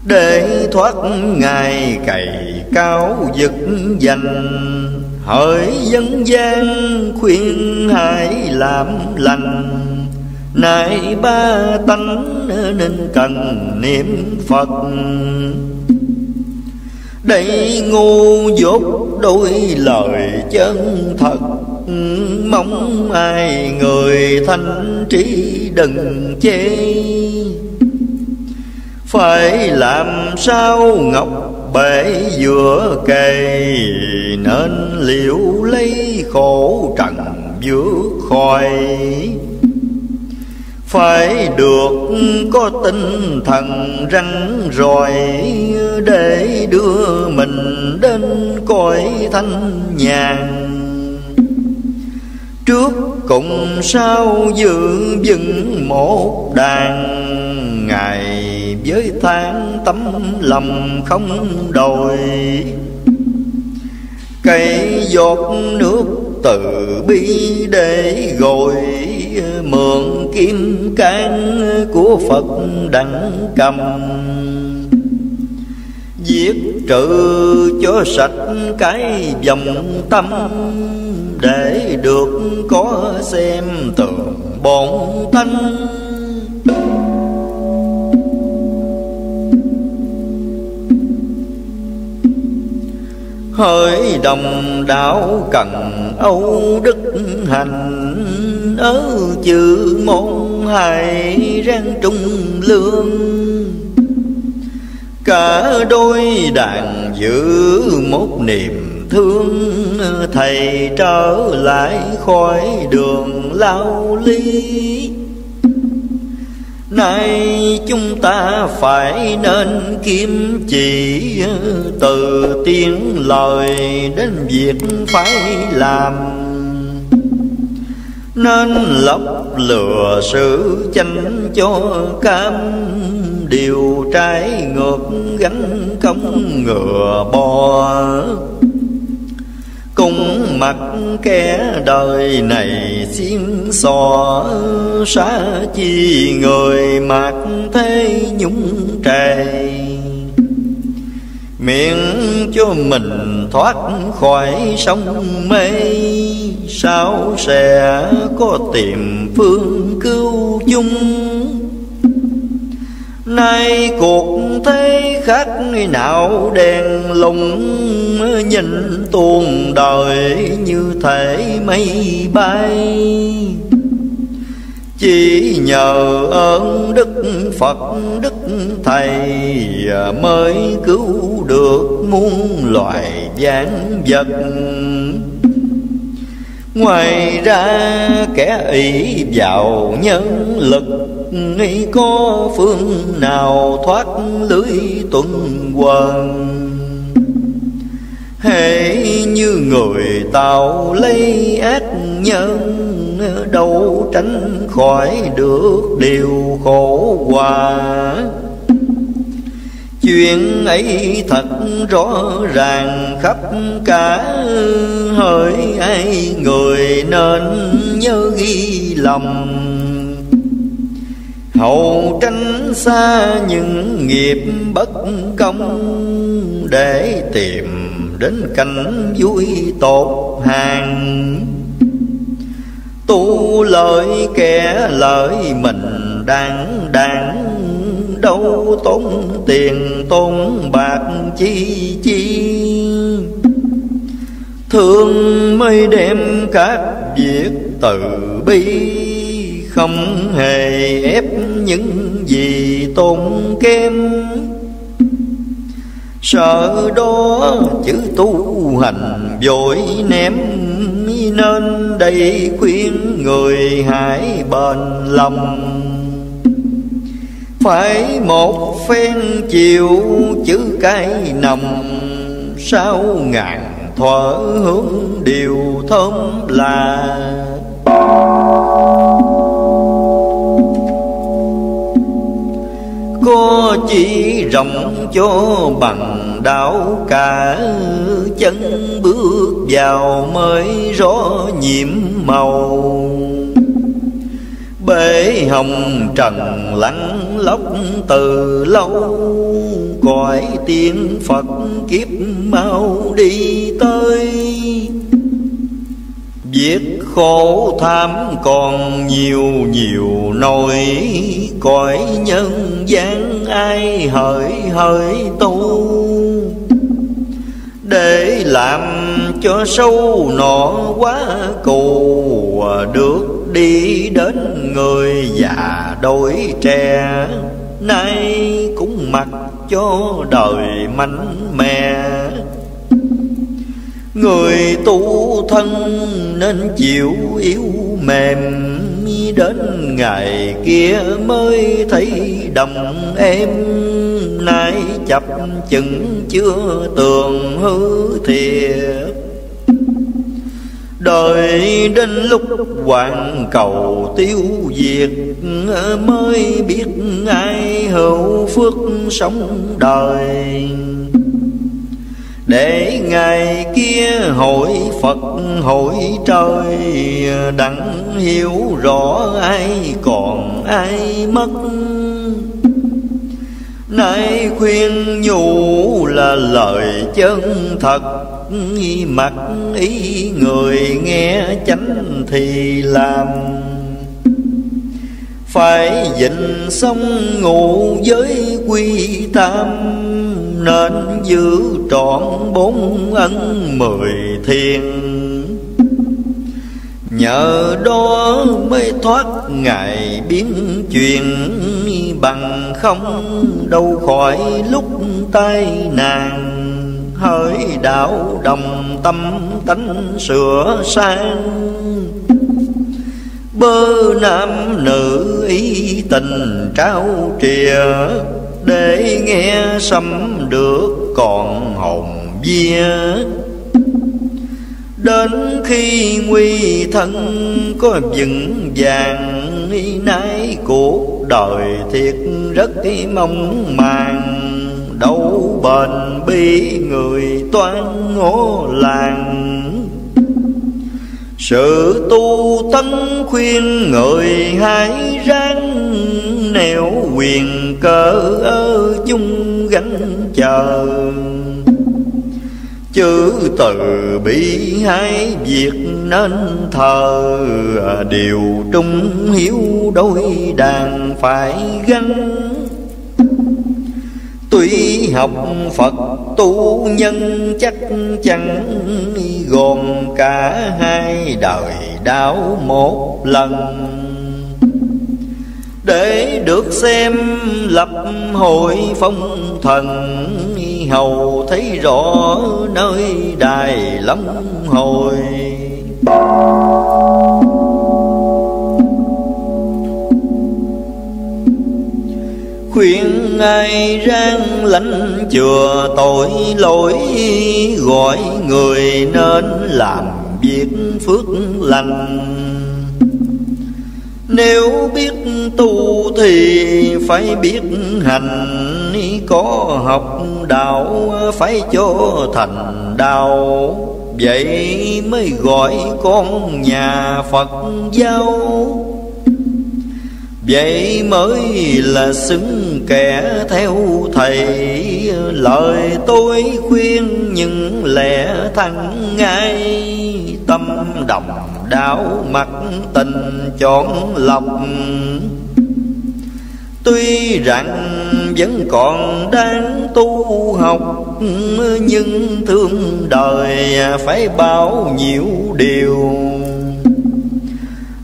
để thoát ngài cày cao giật dành. Hỡi dân gian khuyên hãy làm lành, nay ba tánh nên cần niệm Phật. Đây ngu dốt đôi lời chân thật, mong ai người thanh trí đừng chê. Phải làm sao ngọc bể giữa cây, nên liệu lấy khổ trần vượt khỏi. Phải được có tinh thần rắn rỏi, để đưa mình đến cõi thanh nhàn. Trước cùng sau giữ vững một đàn, ngày với tháng tấm lòng không đổi. Cây giọt nước từ bi để gọi, mượn kim cang của Phật đặng cầm. diệt trừ cho sạch cái vòng tâm, để được có xem tường bổn tánh. Hỡi đồng đạo cần âu đức hành, ở chữ môn hài rang trung lương. Cả đôi đàn giữ một niềm thương, thầy trở lại khỏi đường lao lý. Nay chúng ta phải nên kiêm chỉ, từ tiếng lời đến việc phải làm. Nên lọc lừa sự chánh cho cam, điều trái ngược gánh công ngựa bò. Cùng mặt kẻ đời này xiên xò, xá chi người mặc thế nhúng trề. Miệng cho mình thoát khỏi sông mê, sao sẽ có tìm phương cứu chung. Nay cuộc thế khác nào đèn lùng, nhìn tuôn đời như thể mây bay. Chỉ nhờ ơn Đức Phật Đức Thầy, mới cứu được muôn loài vạn vật. Ngoài ra kẻ ỷ vào nhân lực, nghĩ có phương nào thoát lưới tuần hoàn. Hễ như người tạo lấy ác nhân, đâu tránh khỏi được điều khổ quả. Chuyện ấy thật rõ ràng khắp cả, hỡi ai người nên nhớ ghi lòng. Hầu tránh xa những nghiệp bất công, để tìm đến cảnh vui tốt hàng. Tu lợi kẻ lợi mình đáng đáng, đâu tốn tiền tốn bạc chi chi. Thương mới đem các việc từ bi, không hề ép những gì tốn kém. Sợ đó chữ tu hành vội ném, nên đây khuyên người hãy bền lòng. Phải một phen chịu chữ cái nồng, sao ngàn thuở hướng điều thơm là. Có chỉ rộng cho bằng đạo cả, chân bước vào mới rõ nhiệm màu. Bể hồng trần lắng lóc từ lâu, cõi tiên Phật kiếp mau đi tới. Việc khổ tham còn nhiều nhiều nỗi, cõi nhân gian ai hỡi hỡi tu. Để làm cho sâu nọ quá cù, được đi đến người già đổi trẻ. Nay cũng mặc cho đời mạnh mẽ, người tu thân nên chịu yếu mềm. Đến ngày kia mới thấy đồng em, nay chập chững chưa tường hư thiệt. Đời đến lúc hoàn cầu tiêu diệt, mới biết ai hữu phước sống đời. Để ngày kia hội Phật hội trời, đặng hiểu rõ ai còn ai mất. Nay khuyên nhủ là lời chân thật, mặc ý người nghe chánh thì làm. Phải dịnh xong ngủ với quy tam, nên giữ trọn bốn ân mười thiền. Nhờ đó mới thoát ngại biến chuyển, bằng không đâu khỏi lúc tai nạn. Hỡi đạo đồng tâm tánh sửa sang, bơ nam nữ ý tình trao trìa, để nghe sấm được còn hồn vía. Đến khi nguy thân có vững vàng, nái cuộc đời thiệt rất mong màng. Đâu bền bi người toan ngõ làng, sự tu tấn khuyên người hãy ráng. Nẻo quyền cỡ ở chung gánh chờ, chữ từ bi hai việc nên thờ. Điều trung hiếu đôi đàn phải gắn, tuy học Phật tu nhân chắc chắn. Gồm cả hai đời đạo một lần, để được xem lập hội phong thần. Hầu thấy rõ nơi đài long hồi, khuyên ai ráng lãnh chừa tội lỗi. Gọi người nên làm việc phước lành, nếu biết tu thì phải biết hành. Có học đạo phải cho thành đạo, vậy mới gọi con nhà Phật giáo. Vậy mới là xứng kẻ theo Thầy, lời tôi khuyên những lẽ thẳng ngay. Tâm đồng đạo mặc tình chọn lọc, tuy rằng vẫn còn đang tu học. Nhưng thương đời phải bao nhiêu điều,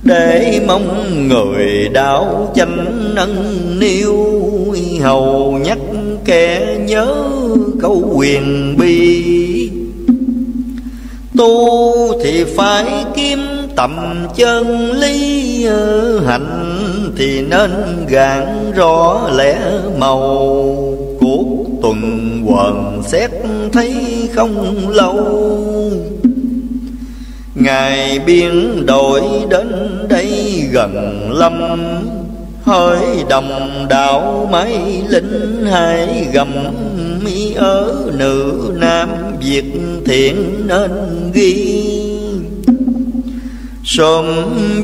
để mong người đạo chánh nâng niu. Hầu nhắc kẻ nhớ câu quyền bi, tu thì phải kiếm tầm chân lý. Hạnh thì nên gạn rõ lẽ màu, cuộc tuần hoàn xét thấy không lâu. Ngài biến đổi đến đây gần lâm, hỡi đồng đạo mấy lính hai gầm. Mỹ ở nữ nam việc thiện nên ghi, sớm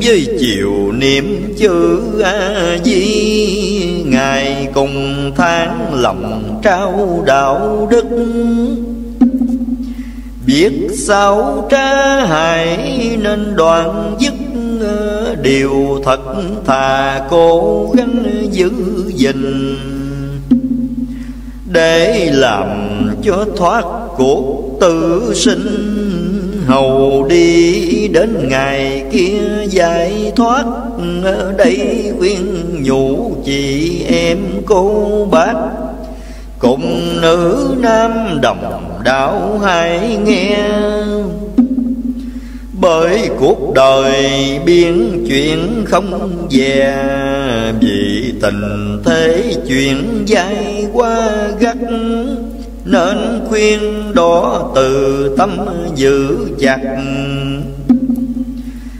với chiều niệm chữ A-di. Ngài cùng tháng lòng trao đạo đức, biết sao trá hại nên đoạn dứt. Điều thật thà cố gắng giữ gìn, để làm cho thoát cuộc tử sinh. Hầu đi đến ngày kia giải thoát, ở đây khuyên nhủ chị em cô bác. Cùng nữ nam đồng đạo hãy nghe, bởi cuộc đời biến chuyển không về. Vì tình thế chuyển dài quá gắt, nên khuyên đó từ tâm giữ chặt.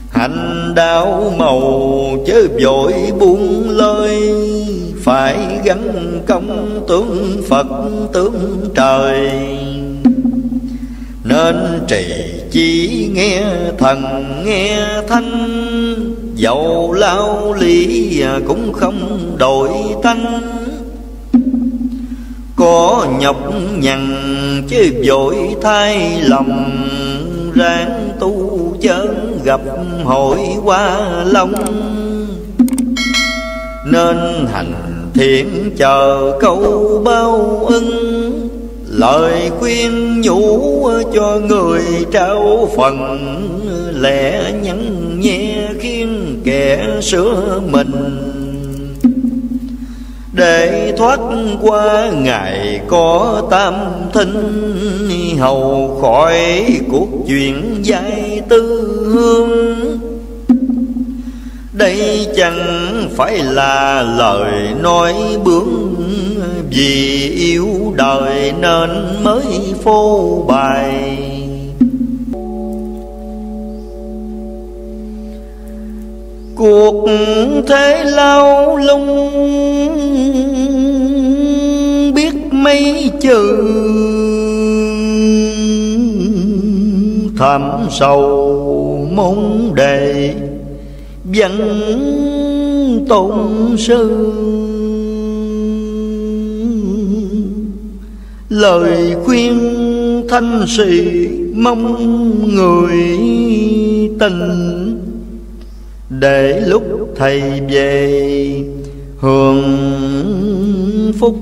Hành đạo màu chớ vội buông lơi, phải gắn công tướng Phật tướng trời. Nên trì chỉ nghe thần nghe thanh, dầu lao lý cũng không đổi tánh. có nhọc nhằn chứ vội thay lòng, ráng tu chớn gặp hội hoa long. Nên hành thiện chờ câu bao ưng, lời khuyên nhủ cho người trao phần. Lẽ nhắn nhẹ khiến kẻ sửa mình, để thoát qua ngày có tam thinh. Hầu khỏi cuộc chuyện giai tư hương, đây chẳng phải là lời nói bướng. Vì yêu đời nên mới phô bày, cuộc thế lao lung biết mấy chữ thảm sầu mong đề vẫn tôn sư. Lời khuyên thanh sĩ mong người tình, để lúc thầy về hưởng phúc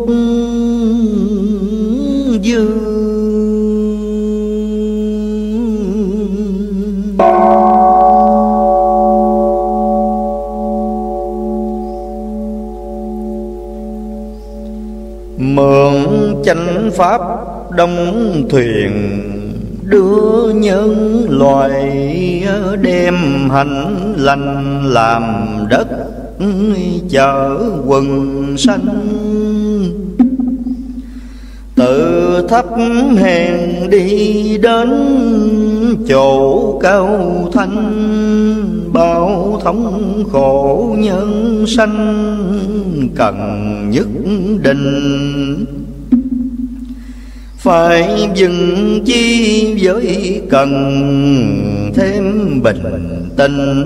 dư. Mượn chánh pháp đông thuyền, đưa nhân loài đem hạnh lành làm đất chở quần sanh. Tự thấp hèn đi đến chỗ cao thanh, bao thống khổ nhân sanh cần nhất định. Phải dừng chi với cần thêm bình tĩnh,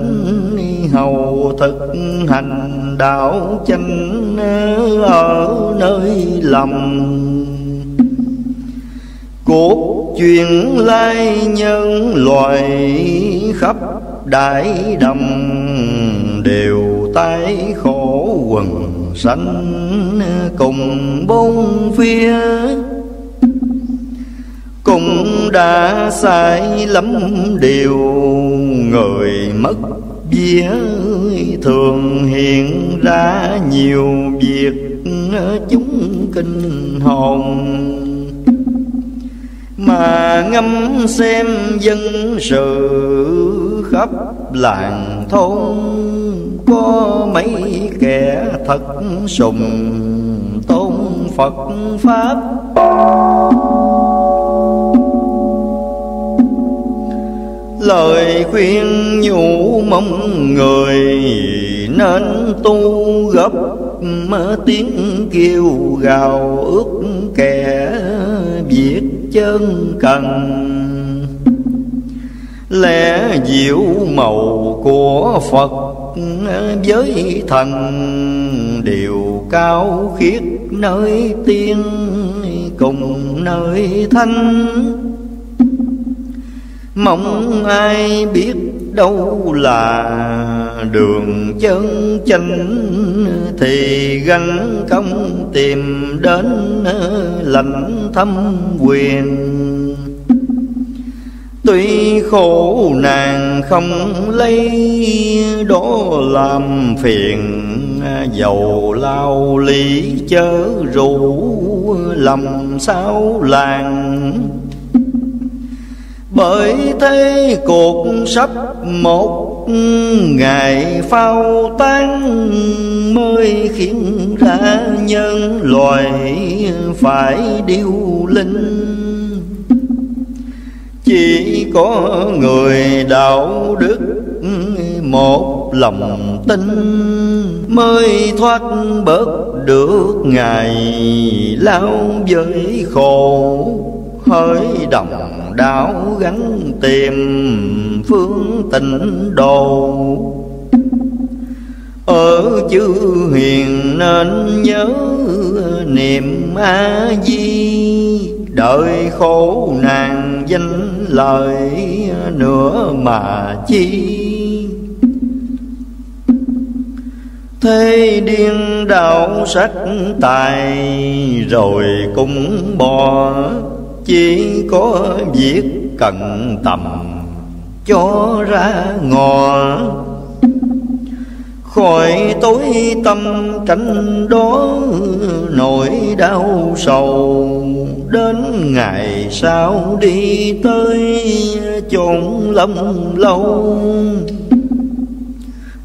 hầu thực hành đạo chánh ở nơi lòng. Cuộc chuyện lai nhân loại khắp đại đồng, đều tái khổ quần sanh cùng bốn phía. Cũng đã sai lắm điều người mất vía, thường hiện ra nhiều việc chúng kinh hồn. Mà ngâm xem dân sự khắp làng thôn, có mấy kẻ thật sùng tôn Phật Pháp. Lời khuyên nhủ mong người nên tu gấp, mà tiếng kêu gào ước kẻ việc chân cần. Lẽ diệu màu của Phật với thần, điều cao khiết nơi tiên cùng nơi thanh. Mong ai biết đâu là đường chân chánh, thì gánh công tìm đến lãnh thâm quyền. Tuy khổ nàng không lấy đó làm phiền, dầu lao lý chớ rủ lòng sao làng. Bởi thế cuộc sắp một ngày phao tán, mới khiến ra nhân loại phải điêu linh. Chỉ có người đạo đức một lòng tin, mới thoát bớt được ngày lao với khổ. Hỡi đồng đạo gắn tìm phương tịnh đồ, ở chư hiền nên nhớ niệm A Di, đợi khổ nàng danh lời nữa mà chi. Thế điên đạo sách tài rồi cũng bỏ, chỉ có việc cần tầm cho ra ngò. Khỏi tối tâm cảnh đó nỗi đau sầu, đến ngày sau đi tới chốn lông lâu.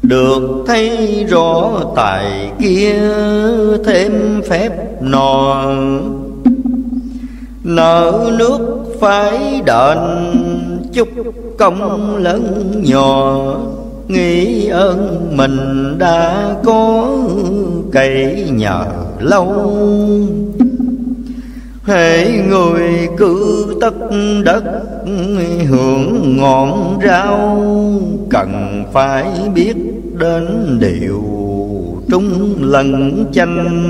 Được thấy rõ tài kia thêm phép nò, nợ nước phải đền chúc công lớn nhỏ. Nghĩ ơn mình đã có cậy nhờ lâu, hễ người cứ tất đất hưởng ngọn rau. Cần phải biết đến điều trung lẫn chanh,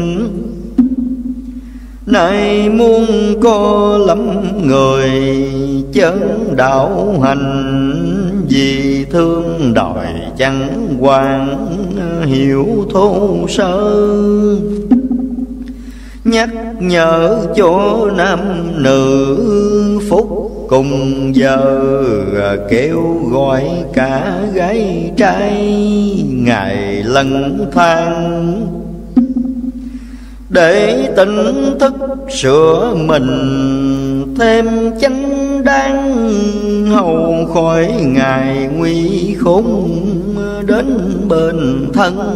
nay muôn có lắm người chớ đạo hành. Vì thương đòi chẳng quan hiểu thô sơ, nhắc nhở chỗ nam nữ phúc cùng giờ. Kêu gọi cả gái trai ngày lần than, để tỉnh thức sửa mình thêm chánh đáng. Hầu khỏi ngày nguy khốn đến bên thân,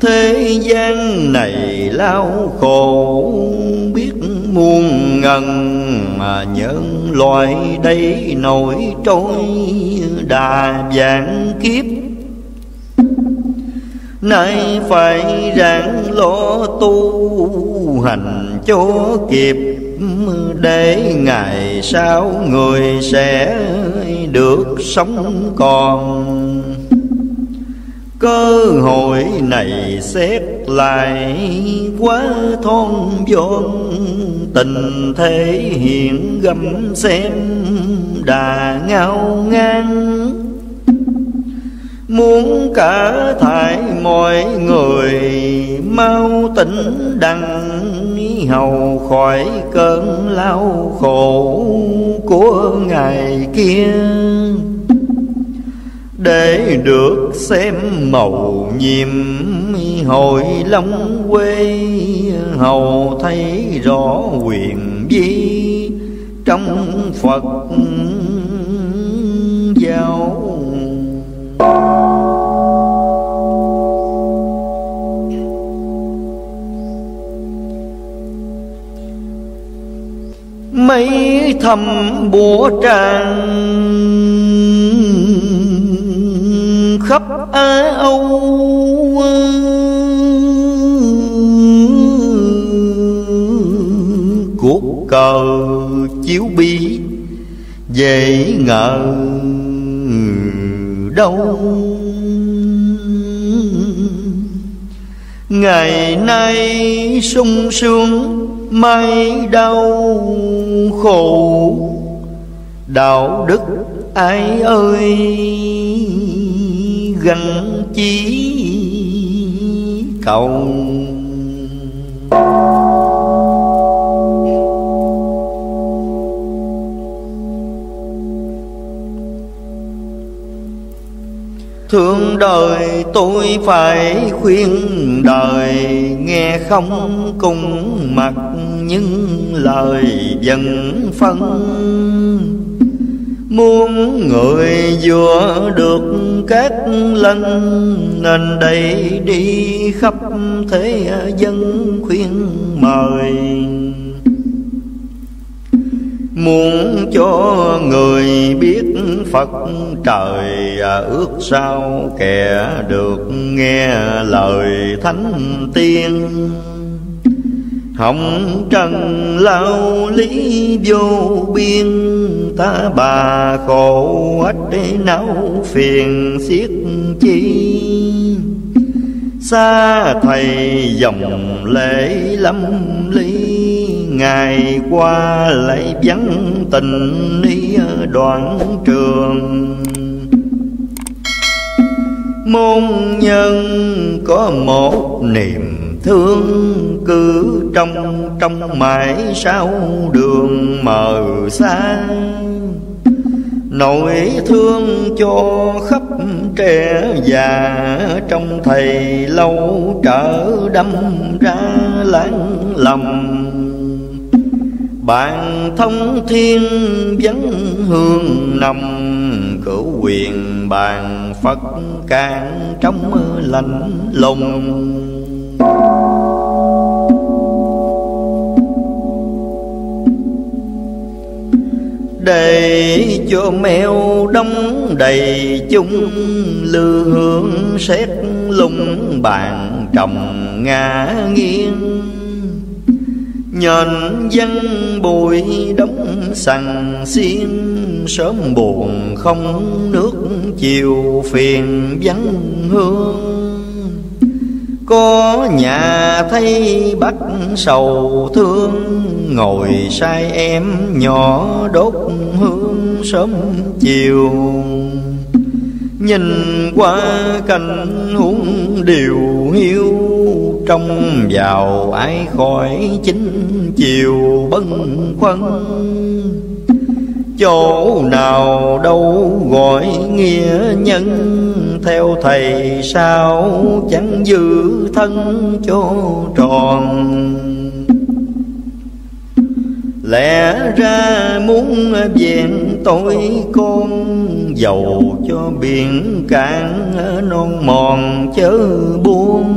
thế gian này lao khổ biết muôn ngần. Mà nhân loại đây nổi trôi đà vạn kiếp, nay phải ráng lo tu hành cho kịp. Để ngày sau người sẽ được sống còn. Cơ hội này xét lại quá thon vốn, tình thế hiện gầm xem đà ngao ngang. Muốn cả thải mọi người mau tỉnh đặng, hầu khỏi cơn lao khổ của ngày kia. Để được xem màu nhiệm hồi long quê, hầu thấy rõ quyền vi trong Phật giáo. Mấy thầm bủa tràng khắp Á Âu, cuộc cờ chiếu bi dễ ngờ đâu. Ngày nay sung sướng mai đau khổ, đạo đức ai ơi gắn chí cầu. Thương đời tôi phải khuyên đời, nghe không cùng mặt những lời dần phân. Muốn người vừa được các lần, nên đây đi khắp thế dân khuyên mời. Muốn cho người biết Phật trời, ước sao kẻ được nghe lời thánh tiên. Hồng trần lao lý vô biên, ta bà khổ ách để não phiền xiết chi. Xa thầy dòng lễ lâm ly, ngày qua lại vắng tình ni đoạn trường. Môn nhân có một niềm thương, cứ trong trong mãi sao đường mờ xa. Nỗi thương cho khắp trẻ già, trong thầy lâu trở đâm ra lãng lòng. Bạn thông thiên vấn hương nằm, cửu quyền bàn Phật càng trong lạnh lùng. Để cho mèo đông đầy chung, lư hương xét lung bàn trồng ngã nghiêng. Nhện dân bụi đóng sằng xiên, sớm buồn không nước chiều phiền vắng hương. Có nhà thấy bắt sầu thương, ngồi sai em nhỏ đốt hương sớm chiều. Nhìn qua cành uống điều hiu, trong vào ai khỏi chính chiều bâng khuâng. Chỗ nào đâu gọi nghĩa nhân, theo thầy sao chẳng giữ thân cho tròn. Lẽ ra muốn vẹn tội con, dầu cho biển cạn non mòn chớ buông.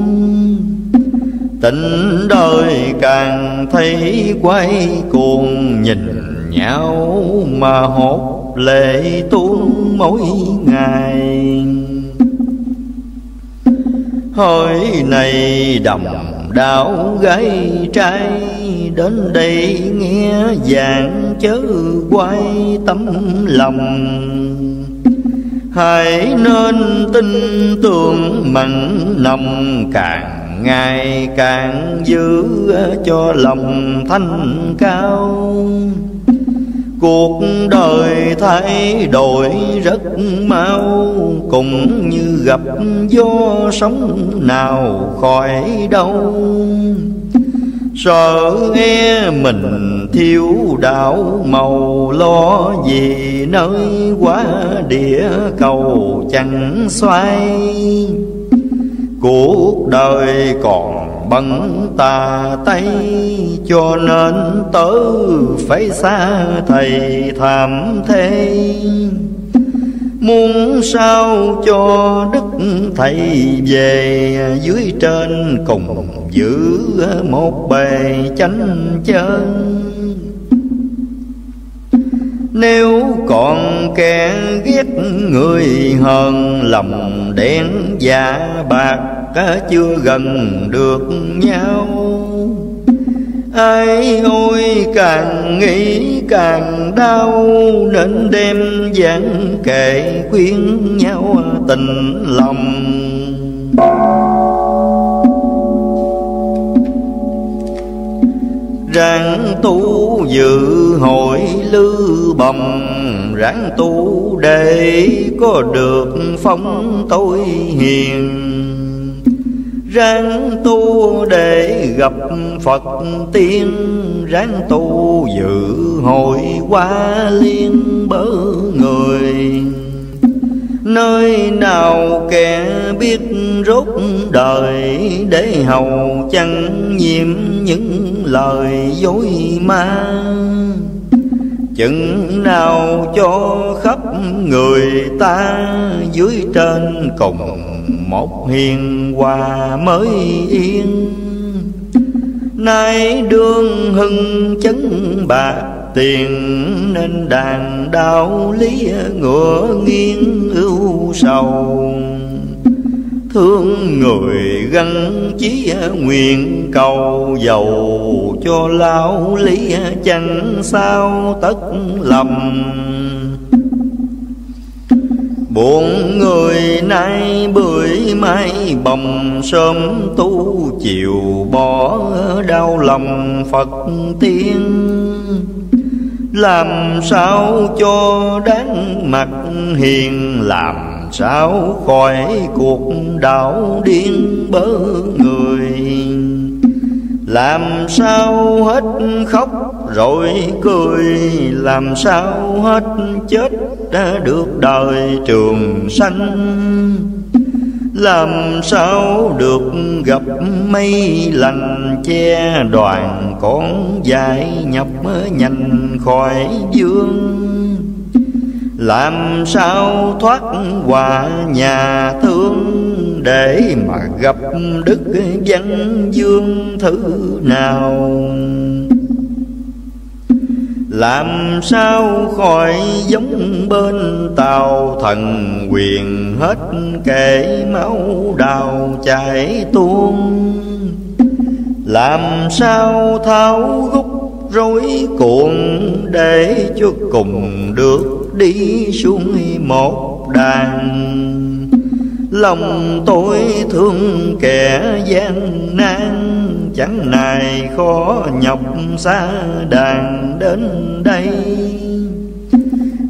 Tình đời càng thấy quay cuồng, nhìn nhau mà hốt lệ tuôn mỗi ngày. Hỏi này đồng đạo gái trai, đến đây nghe giảng chớ quay tấm lòng. Hãy nên tin tưởng mặn lòng, càng ngày càng giữ cho lòng thanh cao. Cuộc đời thay đổi rất mau, cũng như gặp gió sóng nào khỏi đâu. Sợ nghe mình thiếu đạo màu, lo gì nơi quá địa cầu chẳng xoay. Cuộc đời còn bằng tà tay, cho nên tớ phải xa thầy thảm thế. Muốn sao cho Đức Thầy về, dưới trên cùng giữ một bề chánh chân. Nếu còn kẻ ghét người hờn, lòng đen dạ bạc chưa gần được nhau. Ai ôi càng nghĩ càng đau, nên đem giảng kệ khuyên nhau tình lòng. Ráng tu dự hội lư bồng, ráng tu để có được phong tôi hiền. Ráng tu để gặp Phật tiên, ráng tu dự hội hoa liên bớ người. Nơi nào kẻ biết rốt đời, để hầu chẳng nhiễm những lời dối ma. Chừng nào cho khắp người ta, dưới trên cùng một hiền hòa mới yên. Nay đương hưng chấn bạc tiền, nên đàn đạo lý ngựa nghiêng ưu sầu. Thương người gắn chí nguyện cầu, dầu cho lao lý chẳng sao tất lòng. Bốn người nay bưởi mai bồng sớm tu chiều bỏ đau lòng Phật tiên. Làm sao cho đáng mặt hiền, làm sao khỏi cuộc đảo điên bớ người. Làm sao hết khóc rồi cười, làm sao hết chết đã được đời trường sanh. Làm sao được gặp mây lành che đoàn, con dài nhập nhanh khỏi dương. Làm sao thoát quả nhà thương, để mà gặp Đức Văn Dương thứ nào. Làm sao khỏi giống bên tàu thần quyền, hết kể máu đào chảy tuôn. Làm sao tháo gút rối cuộn, để cho cùng được đi xuống một đàn. Lòng tôi thương kẻ gian nan, chẳng nài khó nhọc xa đàn đến đây.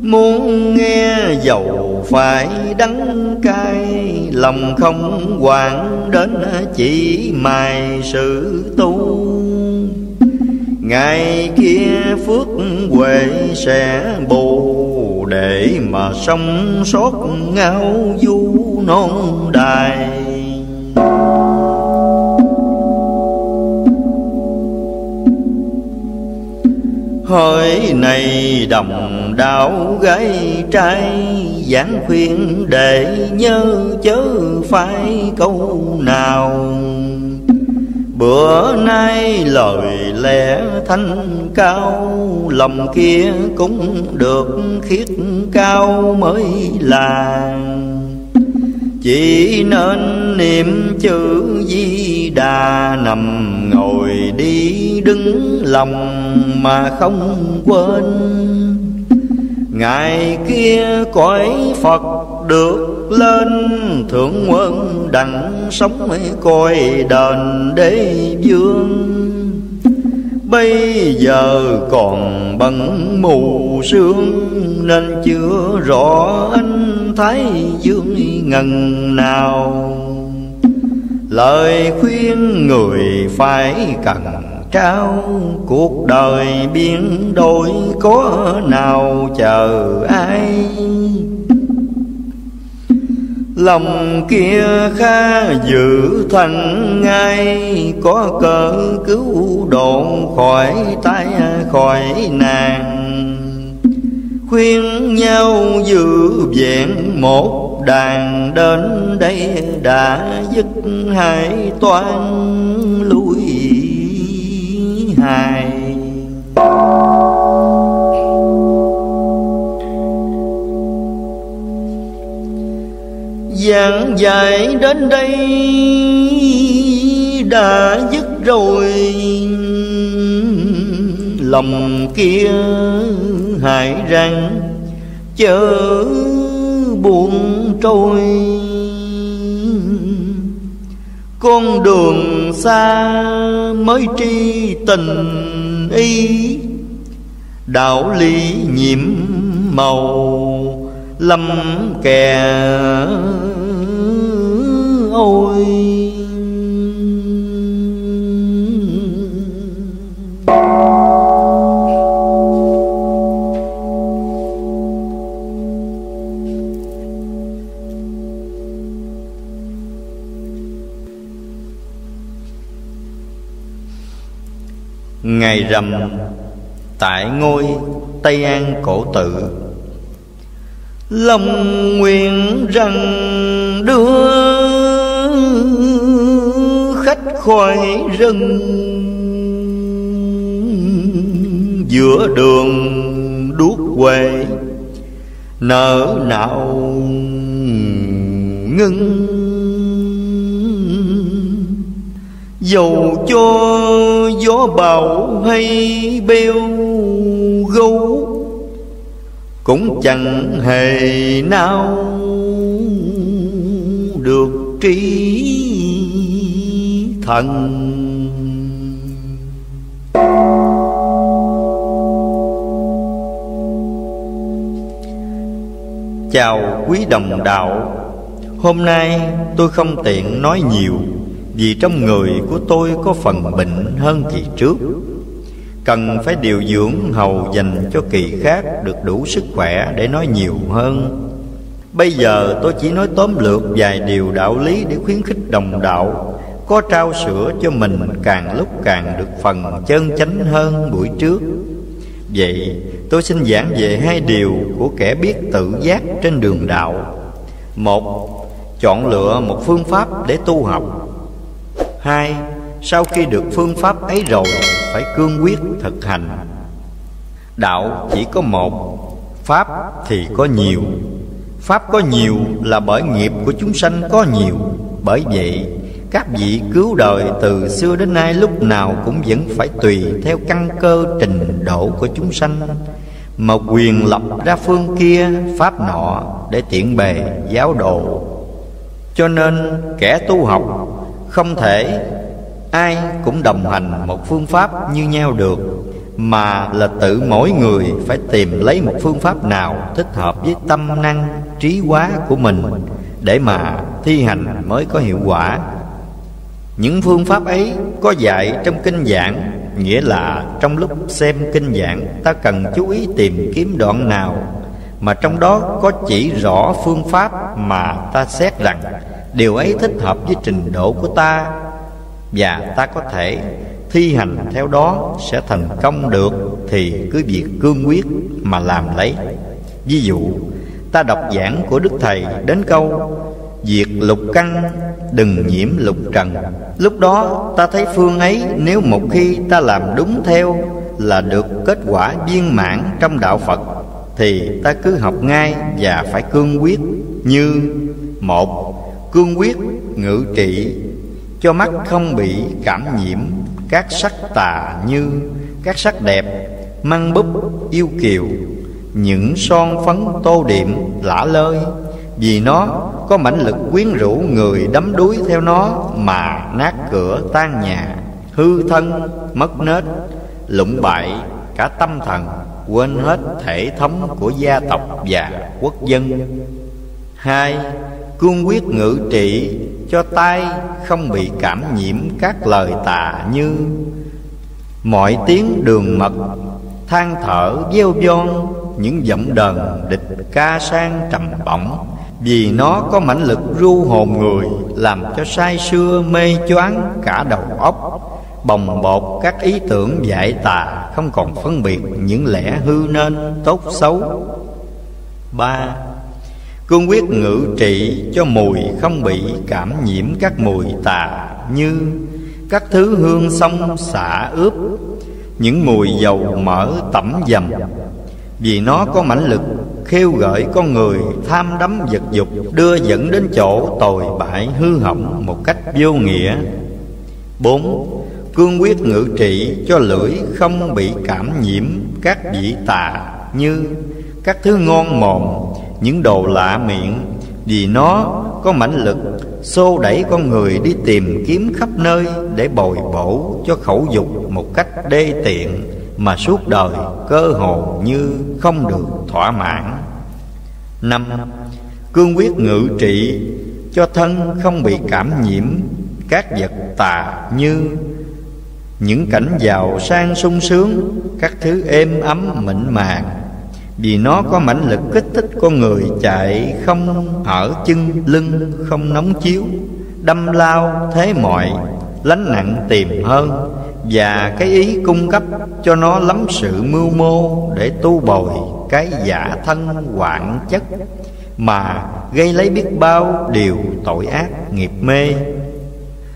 Muốn nghe dầu phải đắng cay, lòng không quản đến chỉ mài sự tu. Ngày kia phước huệ sẽ bù, để mà sống sót ngao du non đài. Hỡi này đồng đạo gái trai, giảng khuyên để nhớ chớ phải câu nào. Bữa nay lời lẽ thanh cao, lòng kia cũng được khiết cao mới là. Chỉ nên niệm chữ Di Đà, nằm ngồi đi đứng lòng mà không quên. Ngày kia cõi Phật được lên, thượng quân đặng sống coi đền đế vương. Bây giờ còn bận mù sương, nên chưa rõ anh thái dương ngần nào. Lời khuyên người phải cần trao, cuộc đời biến đổi có nào chờ ai. Lòng kia khá giữ thành ngay, có cớ cứu độ khỏi tai khỏi nàng. Khuyên nhau giữ vẹn một đàn, đến đây đã dứt hải toan lui hài. Giảng dạy đến đây đã dứt rồi, lòng kia hại rằng chớ buồn trôi. Con đường xa mới tri tình y, đạo lý nhiễm màu lầm kè ôi. Ngày rằm tại ngôi Tây An cổ tự, lòng nguyện rằng đưa khách khỏi rừng. Giữa đường đuốc quê nở nào ngưng, dầu cho gió bão hay bêu gấu cũng chẳng hề nao trí thần. Chào quý đồng đạo. Hôm nay tôi không tiện nói nhiều, vì trong người của tôi có phần bệnh hơn kỳ trước, cần phải điều dưỡng hầu dành cho kỳ khác được đủ sức khỏe để nói nhiều hơn. Bây giờ tôi chỉ nói tóm lược vài điều đạo lý để khuyến khích đồng đạo có trao sửa cho mình càng lúc càng được phần chân chánh hơn buổi trước. Vậy tôi xin giảng về hai điều của kẻ biết tự giác trên đường đạo. Một, chọn lựa một phương pháp để tu học. Hai, sau khi được phương pháp ấy rồi phải cương quyết thực hành. Đạo chỉ có một, pháp thì có nhiều. Pháp có nhiều là bởi nghiệp của chúng sanh có nhiều. Bởi vậy, các vị cứu đời từ xưa đến nay lúc nào cũng vẫn phải tùy theo căn cơ trình độ của chúng sanh mà quyền lập ra phương kia, pháp nọ để tiện bề giáo độ. Cho nên kẻ tu học không thể ai cũng đồng hành một phương pháp như nhau được, mà là tự mỗi người phải tìm lấy một phương pháp nào thích hợp với tâm năng, trí hóa của mình để mà thi hành mới có hiệu quả. Những phương pháp ấy có dạy trong kinh giảng, nghĩa là trong lúc xem kinh giảng ta cần chú ý tìm kiếm đoạn nào mà trong đó có chỉ rõ phương pháp mà ta xét rằng điều ấy thích hợp với trình độ của ta và ta có thể thi hành theo đó sẽ thành công được, thì cứ việc cương quyết mà làm lấy. Ví dụ, ta đọc giảng của Đức Thầy đến câu diệt lục căn, đừng nhiễm lục trần. Lúc đó ta thấy phương ấy nếu một khi ta làm đúng theo là được kết quả viên mãn trong đạo Phật, thì ta cứ học ngay và phải cương quyết như: một, cương quyết ngự trị cho mắt không bị cảm nhiễm các sắc tà như các sắc đẹp, măng búp, yêu kiều, những son phấn tô điểm lả lơi, vì nó có mãnh lực quyến rũ người đắm đuối theo nó mà nát cửa tan nhà, hư thân, mất nết, lụng bại cả tâm thần, quên hết thể thống của gia tộc và quốc dân. Hai, cương quyết ngự trị cho tai không bị cảm nhiễm các lời tà như mọi tiếng đường mật, than thở gieo von, những giọng đờn địch ca sang trầm bổng, vì nó có mãnh lực ru hồn người, làm cho say sưa mê choáng cả đầu óc, bồng bột các ý tưởng dại tà, không còn phân biệt những lẽ hư nên tốt xấu. Ba, cương quyết ngự trị cho mùi không bị cảm nhiễm các mùi tà như các thứ hương xông xả ướp, những mùi dầu mỡ tẩm dầm, vì nó có mãnh lực khêu gợi con người tham đắm vật dục, đưa dẫn đến chỗ tồi bại hư hỏng một cách vô nghĩa. Bốn, cương quyết ngự trị cho lưỡi không bị cảm nhiễm các vị tà như các thứ ngon mồm, những đồ lạ miệng, vì nó có mãnh lực xô đẩy con người đi tìm kiếm khắp nơi để bồi bổ cho khẩu dục một cách đê tiện mà suốt đời cơ hồ như không được thỏa mãn. Năm, cương quyết ngự trị cho thân không bị cảm nhiễm các vật tà như những cảnh giàu sang sung sướng, các thứ êm ấm mịn màng, vì nó có mãnh lực kích thích con người chạy không hở chân lưng, không nóng chiếu, đâm lao thế mọi, lánh nặng tìm hơn, và cái ý cung cấp cho nó lắm sự mưu mô để tu bồi cái giả thân hoạn chất mà gây lấy biết bao điều tội ác nghiệp mê.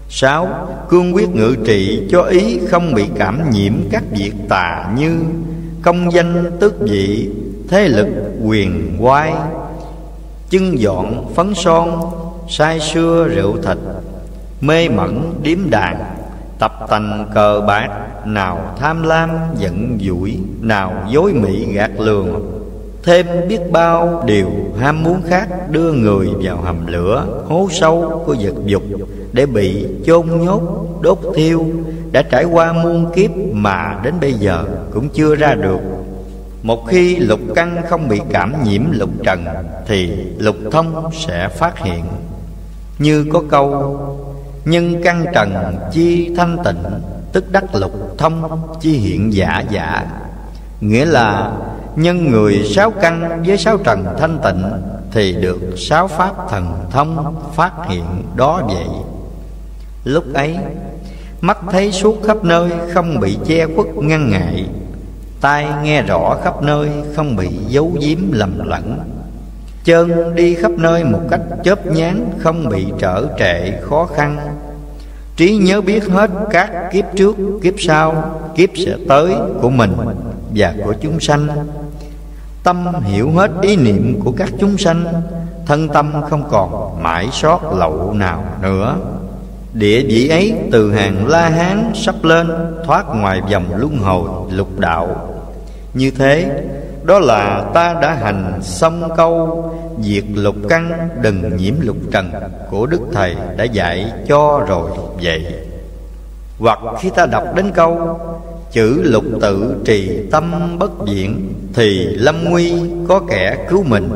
Sáu, cương quyết ngự trị cho ý không bị cảm nhiễm các việc tà như công danh tước vị, thế lực quyền oai, chưng dọn phấn son, say sưa rượu thịt, mê mẩn điếm đàn, tập tành cờ bạc, nào tham lam giận dỗi, nào dối mỹ gạt lường, thêm biết bao điều ham muốn khác đưa người vào hầm lửa, hố sâu của vật dục để bị chôn nhốt, đốt thiêu, đã trải qua muôn kiếp mà đến bây giờ cũng chưa ra được. Một khi lục căn không bị cảm nhiễm lục trần thì lục thông sẽ phát hiện. Như có câu: nhân căn trần chi thanh tịnh, tức đắc lục thông chi hiện giả giả. Nghĩa là nhân người sáu căn với sáu trần thanh tịnh thì được sáu pháp thần thông phát hiện đó vậy. Lúc ấy mắt thấy suốt khắp nơi, không bị che khuất ngăn ngại. Tai nghe rõ khắp nơi, không bị giấu giếm lầm lẫn. Chân đi khắp nơi một cách chớp nhoáng, không bị trở trệ khó khăn. Trí nhớ biết hết các kiếp trước, kiếp sau, kiếp sẽ tới của mình và của chúng sanh. Tâm hiểu hết ý niệm của các chúng sanh, thân tâm không còn mãi sót lậu nào nữa. Địa vị ấy từ hàng La Hán sắp lên, thoát ngoài vòng luân hồi lục đạo. Như thế, đó là ta đã hành xong câu diệt lục căn đừng nhiễm lục trần của Đức Thầy đã dạy cho rồi vậy. Hoặc khi ta đọc đến câu chữ lục tự trì tâm bất diễn thì lâm nguy có kẻ cứu mình,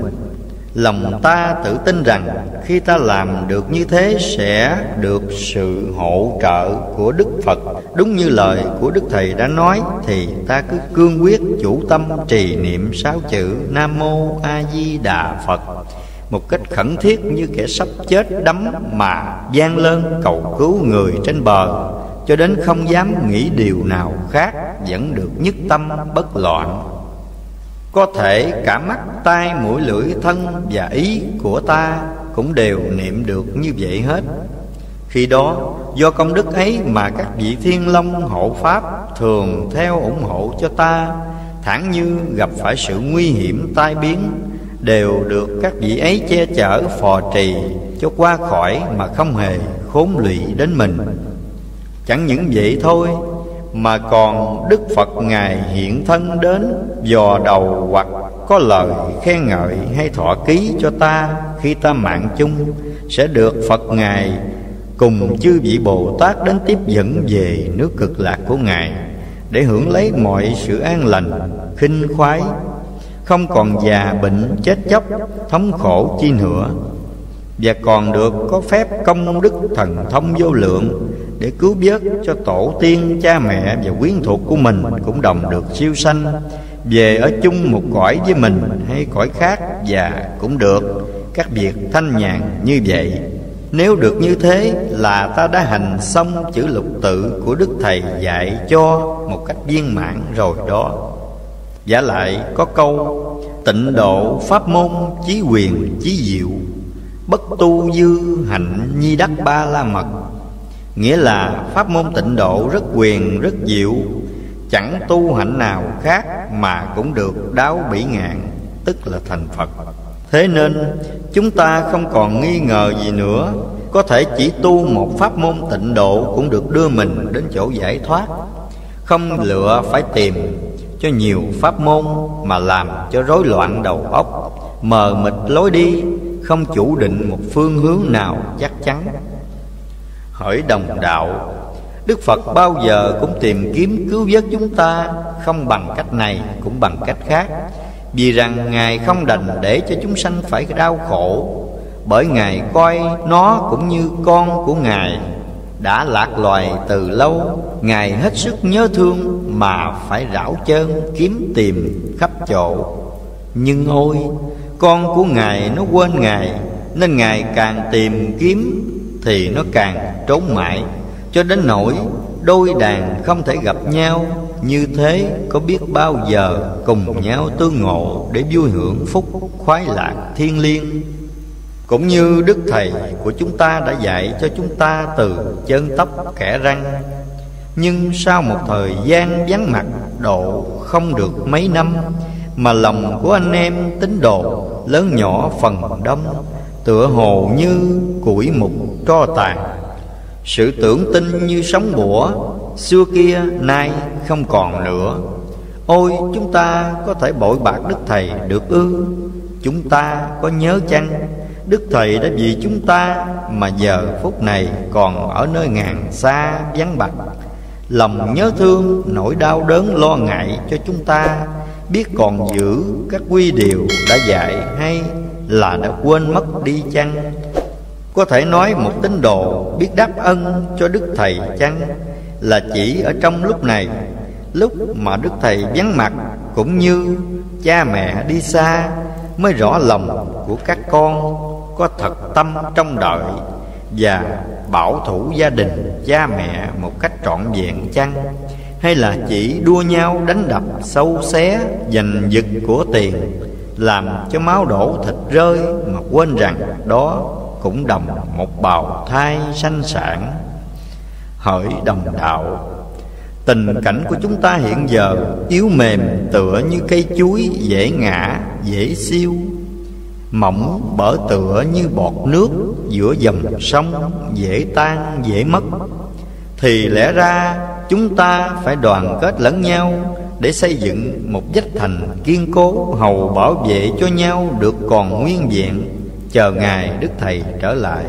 lòng ta tự tin rằng khi ta làm được như thế sẽ được sự hỗ trợ của Đức Phật. Đúng như lời của Đức Thầy đã nói thì ta cứ cương quyết chủ tâm trì niệm sáu chữ Nam Mô A Di Đà Phật một cách khẩn thiết, như kẻ sắp chết đắm mà van lơn cầu cứu người trên bờ, cho đến không dám nghĩ điều nào khác, vẫn được nhất tâm bất loạn. Có thể cả mắt, tai, mũi, lưỡi, thân và ý của ta cũng đều niệm được như vậy hết. Khi đó, do công đức ấy mà các vị Thiên Long hộ pháp thường theo ủng hộ cho ta. Thẳng như gặp phải sự nguy hiểm tai biến, đều được các vị ấy che chở phò trì cho qua khỏi mà không hề khốn lụy đến mình. Chẳng những vậy thôi, mà còn Đức Phật Ngài hiện thân đến dò đầu, hoặc có lời khen ngợi hay thọ ký cho ta khi ta mạng chung, sẽ được Phật Ngài cùng chư vị Bồ Tát đến tiếp dẫn về nước Cực Lạc của Ngài, để hưởng lấy mọi sự an lành, khinh khoái, không còn già bệnh chết chóc thống khổ chi nữa. Và còn được có phép công đức thần thông vô lượng để cứu vớt cho tổ tiên, cha mẹ và quyến thuộc của mình cũng đồng được siêu sanh về ở chung một cõi với mình hay cõi khác, và cũng được các việc thanh nhàn như vậy. Nếu được như thế là ta đã hành xong chữ lục tự của Đức Thầy dạy cho một cách viên mãn rồi đó. Vả lại có câu tịnh độ pháp môn chí quyền chí diệu, bất tu dư hạnh nhi đắc ba la mật. Nghĩa là pháp môn tịnh độ rất quyền, rất diệu, chẳng tu hạnh nào khác mà cũng được đáo bỉ ngạn, tức là thành Phật. Thế nên chúng ta không còn nghi ngờ gì nữa, có thể chỉ tu một pháp môn tịnh độ cũng được đưa mình đến chỗ giải thoát. Không lựa phải tìm cho nhiều pháp môn mà làm cho rối loạn đầu óc, mờ mịt lối đi, không chủ định một phương hướng nào chắc chắn. Hỡi đồng đạo, Đức Phật bao giờ cũng tìm kiếm cứu vớt chúng ta, không bằng cách này cũng bằng cách khác. Vì rằng Ngài không đành để cho chúng sanh phải đau khổ, bởi Ngài coi nó cũng như con của Ngài đã lạc loài từ lâu. Ngài hết sức nhớ thương mà phải rảo chơn kiếm tìm khắp chỗ. Nhưng ôi, con của Ngài nó quên Ngài, nên Ngài càng tìm kiếm thì nó càng trốn mãi, cho đến nỗi đôi đàn không thể gặp nhau. Như thế có biết bao giờ cùng nhau tương ngộ để vui hưởng phúc khoái lạc thiên liêng. Cũng như Đức Thầy của chúng ta đã dạy cho chúng ta từ chân tóc kẻ răng, nhưng sau một thời gian vắng mặt độ không được mấy năm, mà lòng của anh em tín đồ lớn nhỏ phần đông tựa hồ như củi mục tro tàn, sự tưởng tin như sóng bủa xưa kia nay không còn nữa. Ôi, chúng ta có thể bội bạc Đức Thầy được ư? Chúng ta có nhớ chăng Đức Thầy đã vì chúng ta mà giờ phút này còn ở nơi ngàn xa vắng bạc, lòng nhớ thương nỗi đau đớn lo ngại cho chúng ta, biết còn giữ các quy điều đã dạy hay là đã quên mất đi chăng? Có thể nói một tín đồ biết đáp ân cho Đức Thầy chăng là chỉ ở trong lúc này, lúc mà Đức Thầy vắng mặt cũng như cha mẹ đi xa, mới rõ lòng của các con có thật tâm trông đợi và bảo thủ gia đình cha mẹ một cách trọn vẹn chăng? Hay là chỉ đua nhau đánh đập sâu xé giành giật của tiền, làm cho máu đổ thịt rơi mà quên rằng đó cũng đồng một bào thai sanh sản? Hỡi đồng đạo, tình cảnh của chúng ta hiện giờ yếu mềm tựa như cây chuối, dễ ngã dễ siêu, mỏng bở tựa như bọt nước giữa dòng sông, dễ tan dễ mất. Thì lẽ ra chúng ta phải đoàn kết lẫn nhau để xây dựng một vách thành kiên cố, hầu bảo vệ cho nhau được còn nguyên vẹn, chờ ngày Đức Thầy trở lại.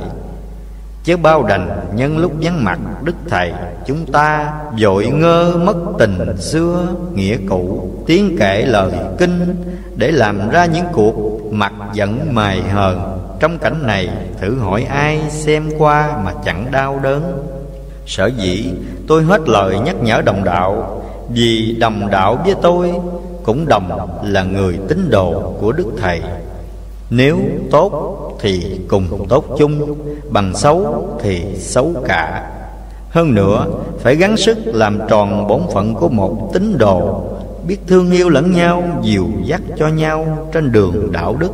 Chứ bao đành nhân lúc vắng mặt Đức Thầy, chúng ta vội ngơ mất tình xưa nghĩa cũ, tiếng kể lời kinh để làm ra những cuộc mặt giận mài hờn. Trong cảnh này thử hỏi ai xem qua mà chẳng đau đớn. Sở dĩ tôi hết lời nhắc nhở đồng đạo, vì đồng đạo với tôi cũng đồng là người tín đồ của Đức Thầy. Nếu tốt thì cùng tốt chung, bằng xấu thì xấu cả. Hơn nữa, phải gắng sức làm tròn bổn phận của một tín đồ, biết thương yêu lẫn nhau, dìu dắt cho nhau trên đường đạo đức,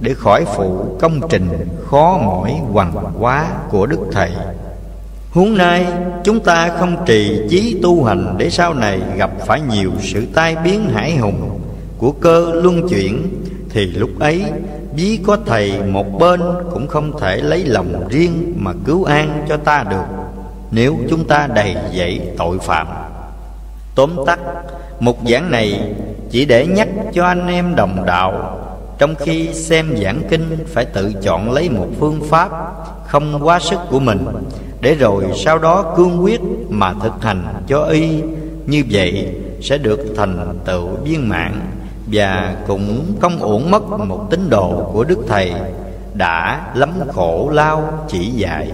để khỏi phụ công trình khó mỏi hoằng quá của Đức Thầy. Huống nay chúng ta không trì chí tu hành để sau này gặp phải nhiều sự tai biến hải hùng của cơ luân chuyển, thì lúc ấy ví có Thầy một bên cũng không thể lấy lòng riêng mà cứu an cho ta được, nếu chúng ta đầy dẫy tội phạm. Tóm tắt, mục giảng này chỉ để nhắc cho anh em đồng đạo, trong khi xem giảng kinh phải tự chọn lấy một phương pháp không quá sức của mình, để rồi sau đó cương quyết mà thực hành cho y, như vậy sẽ được thành tựu viên mãn, và cũng không uổng mất một tín đồ của Đức Thầy đã lắm khổ lao chỉ dạy.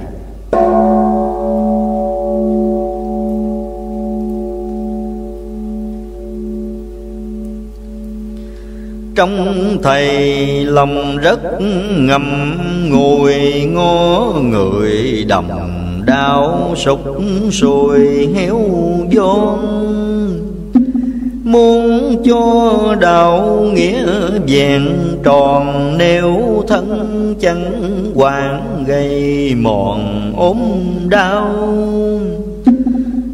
Trong Thầy lòng rất ngầm ngùi, ngó người đồng đạo sụp sùi héo vốn. Muốn cho đạo nghĩa vẹn tròn, nếu thân chẳng hoạn gây mòn ốm đau.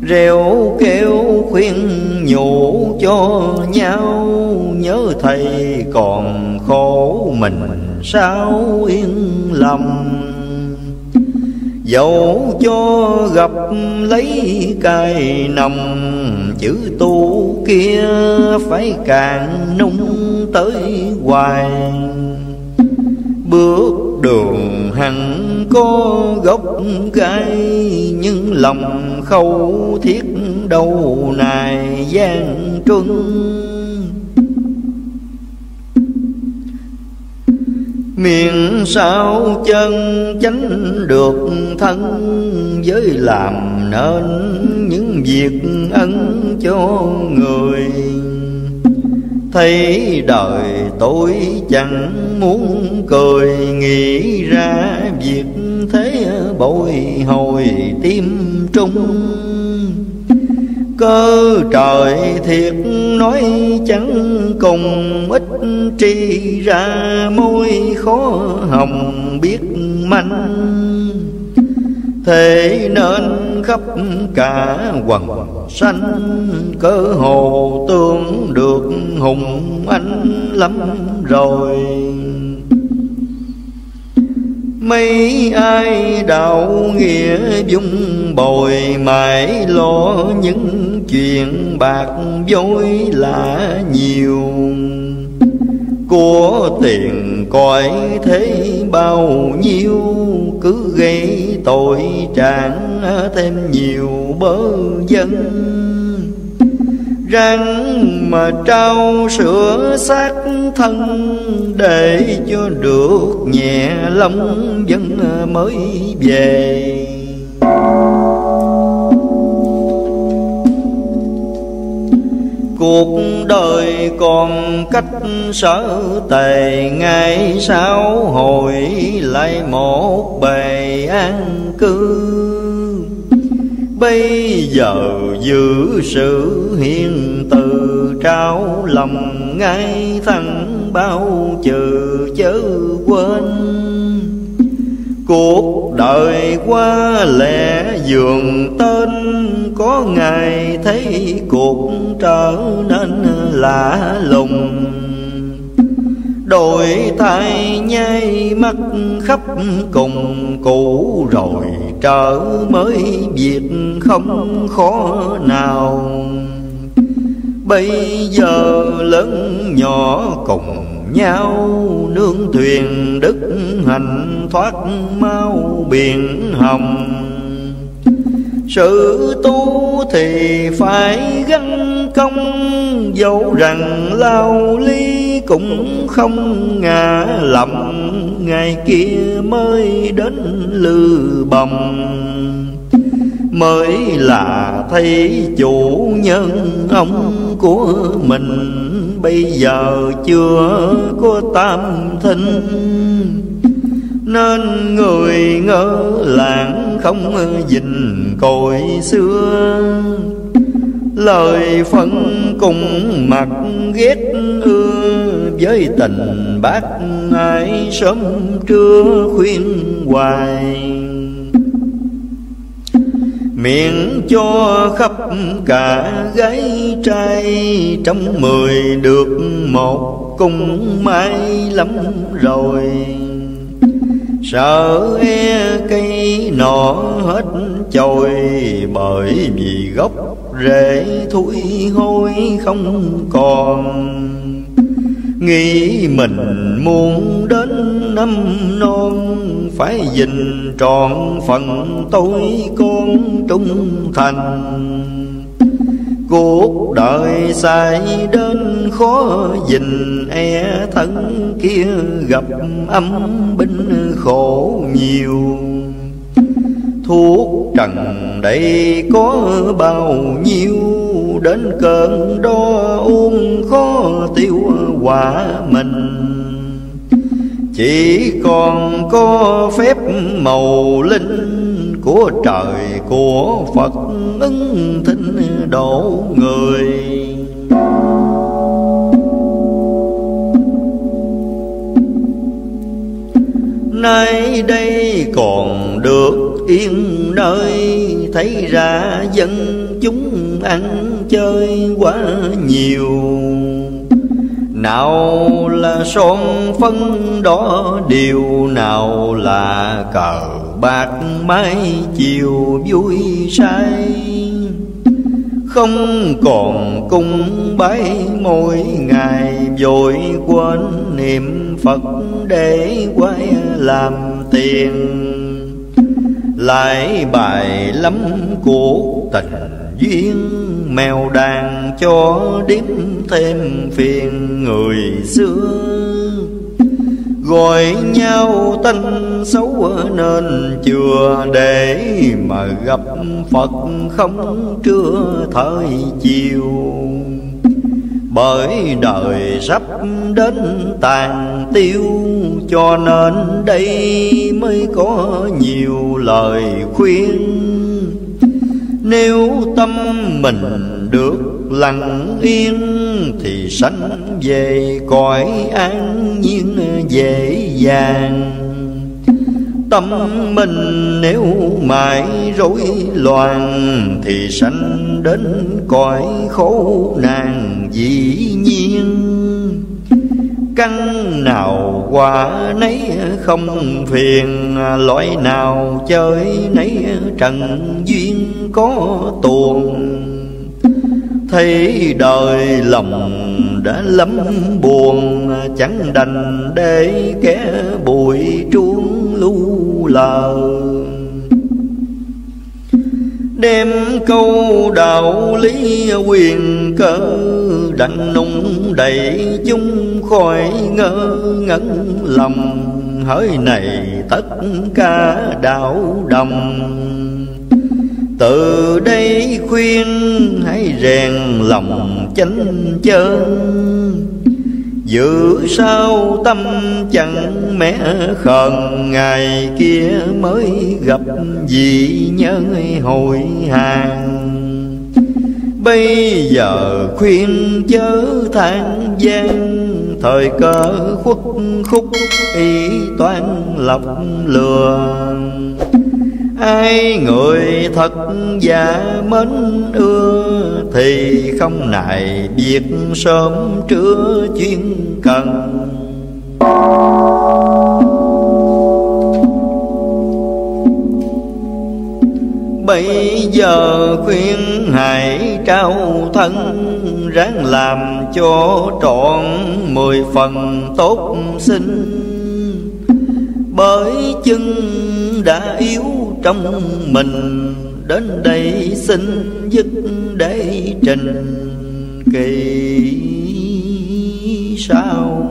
Rêu kêu khuyên nhủ cho nhau, nhớ Thầy còn khổ mình sao yên lòng. Dẫu cho gặp lấy cài nồng, chữ tu kia phải càng nung tới hoài. Bước đường hẳn có gốc gai, nhưng lòng khâu thiết đâu nài gian truân. Miệng sao chân chánh được thân, với làm nên những việc ân cho người. Thấy đời tôi chẳng muốn cười, nghĩ ra việc thế bồi hồi tim trung. Cơ trời thiệt nói chẳng cùng, ít tri ra môi khó hồng biết manh. Thế nên khắp cả quần sanh, cơ hồ tương được hùng anh lắm rồi. Mấy ai đạo nghĩa dung bồi, mãi lo những chuyện bạc dối là nhiều, của tiền cõi thế bao nhiêu, cứ gây tội trạng thêm nhiều bớ dân. Ráng mà trao sửa xác thân, để cho được nhẹ lòng dân mới về. Cuộc đời còn cách sở tề, ngày sau hồi lại một bề an cư. Bây giờ giữ sự hiền từ, trao lòng ngay thẳng bao trừ chớ quên. Cuộc đời qua lẽ dường tên, có ngày thấy cuộc trở nên lạ lùng. Đổi thay nháy mắt khắp cùng, cũ rồi trở mới việc không khó nào. Bây giờ lớn nhỏ cùng nhau, nương thuyền đức hạnh thoát mau biển hồng. Sự tu thì phải gánh công, dẫu rằng lao ly cũng không ngã lòng. Ngày kia mới đến lư bồng, mới là thấy chủ nhân ông của mình. Bây giờ chưa có tam thinh, nên người ngỡ làng không dình cội xưa. Lời phân cùng mặt ghét ưa, với tình bác ai sớm trưa khuyên hoài. Miệng cho khắp cả gái trai, trong mười được một cũng may lắm rồi. Sợ e cây nọ hết chồi, bởi vì gốc rễ thui hôi không còn. Nghĩ mình muốn đến năm non, phải gìn trọn phận tôi con trung thành. Cuộc đời sai đến khó gìn, e thân kia gặp âm binh khổ nhiều. Thuốc trần đây có bao nhiêu, đến cơn đo uống khó tiêu quả mình. Chỉ còn có phép màu linh, của trời của Phật ứng thinh độ người. Nay đây còn được yên nơi, thấy ra dân chúng ăn chơi quá nhiều. Nào là son phấn đỏ điều, nào là cờ bạc mai chiều vui say. Không còn cung bái mỗi ngày, vội quên niệm Phật để quay làm tiền. Lại bài lắm cuộc tình duyên, mèo đàn cho điếm thêm phiền người xưa. Gọi nhau tên xấu nên chưa, để mà gặp Phật không trưa thời chiều. Bởi đời sắp đến tàn tiêu, cho nên đây mới có nhiều lời khuyên. Nếu tâm mình được lặng yên, thì sanh về cõi an nhiên dễ dàng. Tâm mình nếu mãi rối loạn, thì sanh đến cõi khổ nạn dĩ nhiên. Căn nào quả nấy không phiền, loại nào chơi nấy trần duyên có tuồng. thấy đời lòng đã lắm buồn, chẳng đành để kẻ bụi chuông lưu lờ. Đem câu đạo lý quyền cơ đặng nung đẩy chúng khỏi ngơ ngẩn lòng. Hỡi này tất cả đạo đồng, từ đây khuyên hãy rèn lòng chánh chơn, giữ sao tâm chẳng mẻ khờn, ngày kia mới gặp dị nhớ hồi hàng. Bây giờ khuyên chớ than gian, thời cơ khuất khúc ý toan lọc lừa. Ai người thật giả mến ưa, thì không nại việc sớm trưa chuyên cần. Bây giờ khuyên hãy trao thân, ráng làm cho trọn mười phần tốt sinh. Bởi chân đã yếu trong mình, đến đây xin dứt để trình kỳ sao.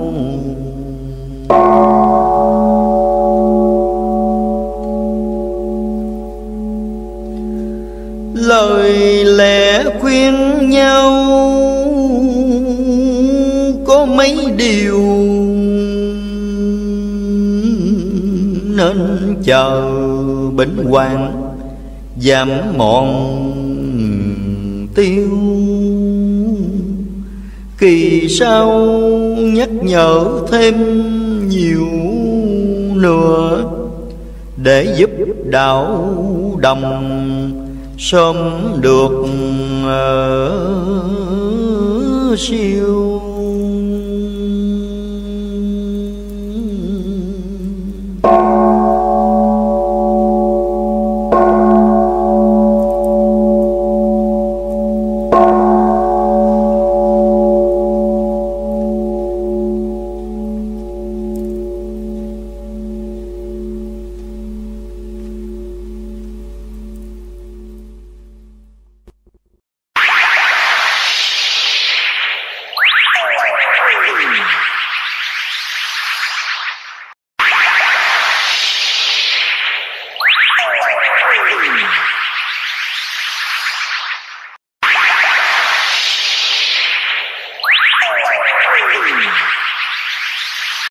Lời lẽ khuyên nhau có mấy điều, nên chờ bình hoàng giảm mòn tiêu. Kỳ sau nhắc nhở thêm nhiều nữa, để giúp đạo đồng sớm được uh, siêu.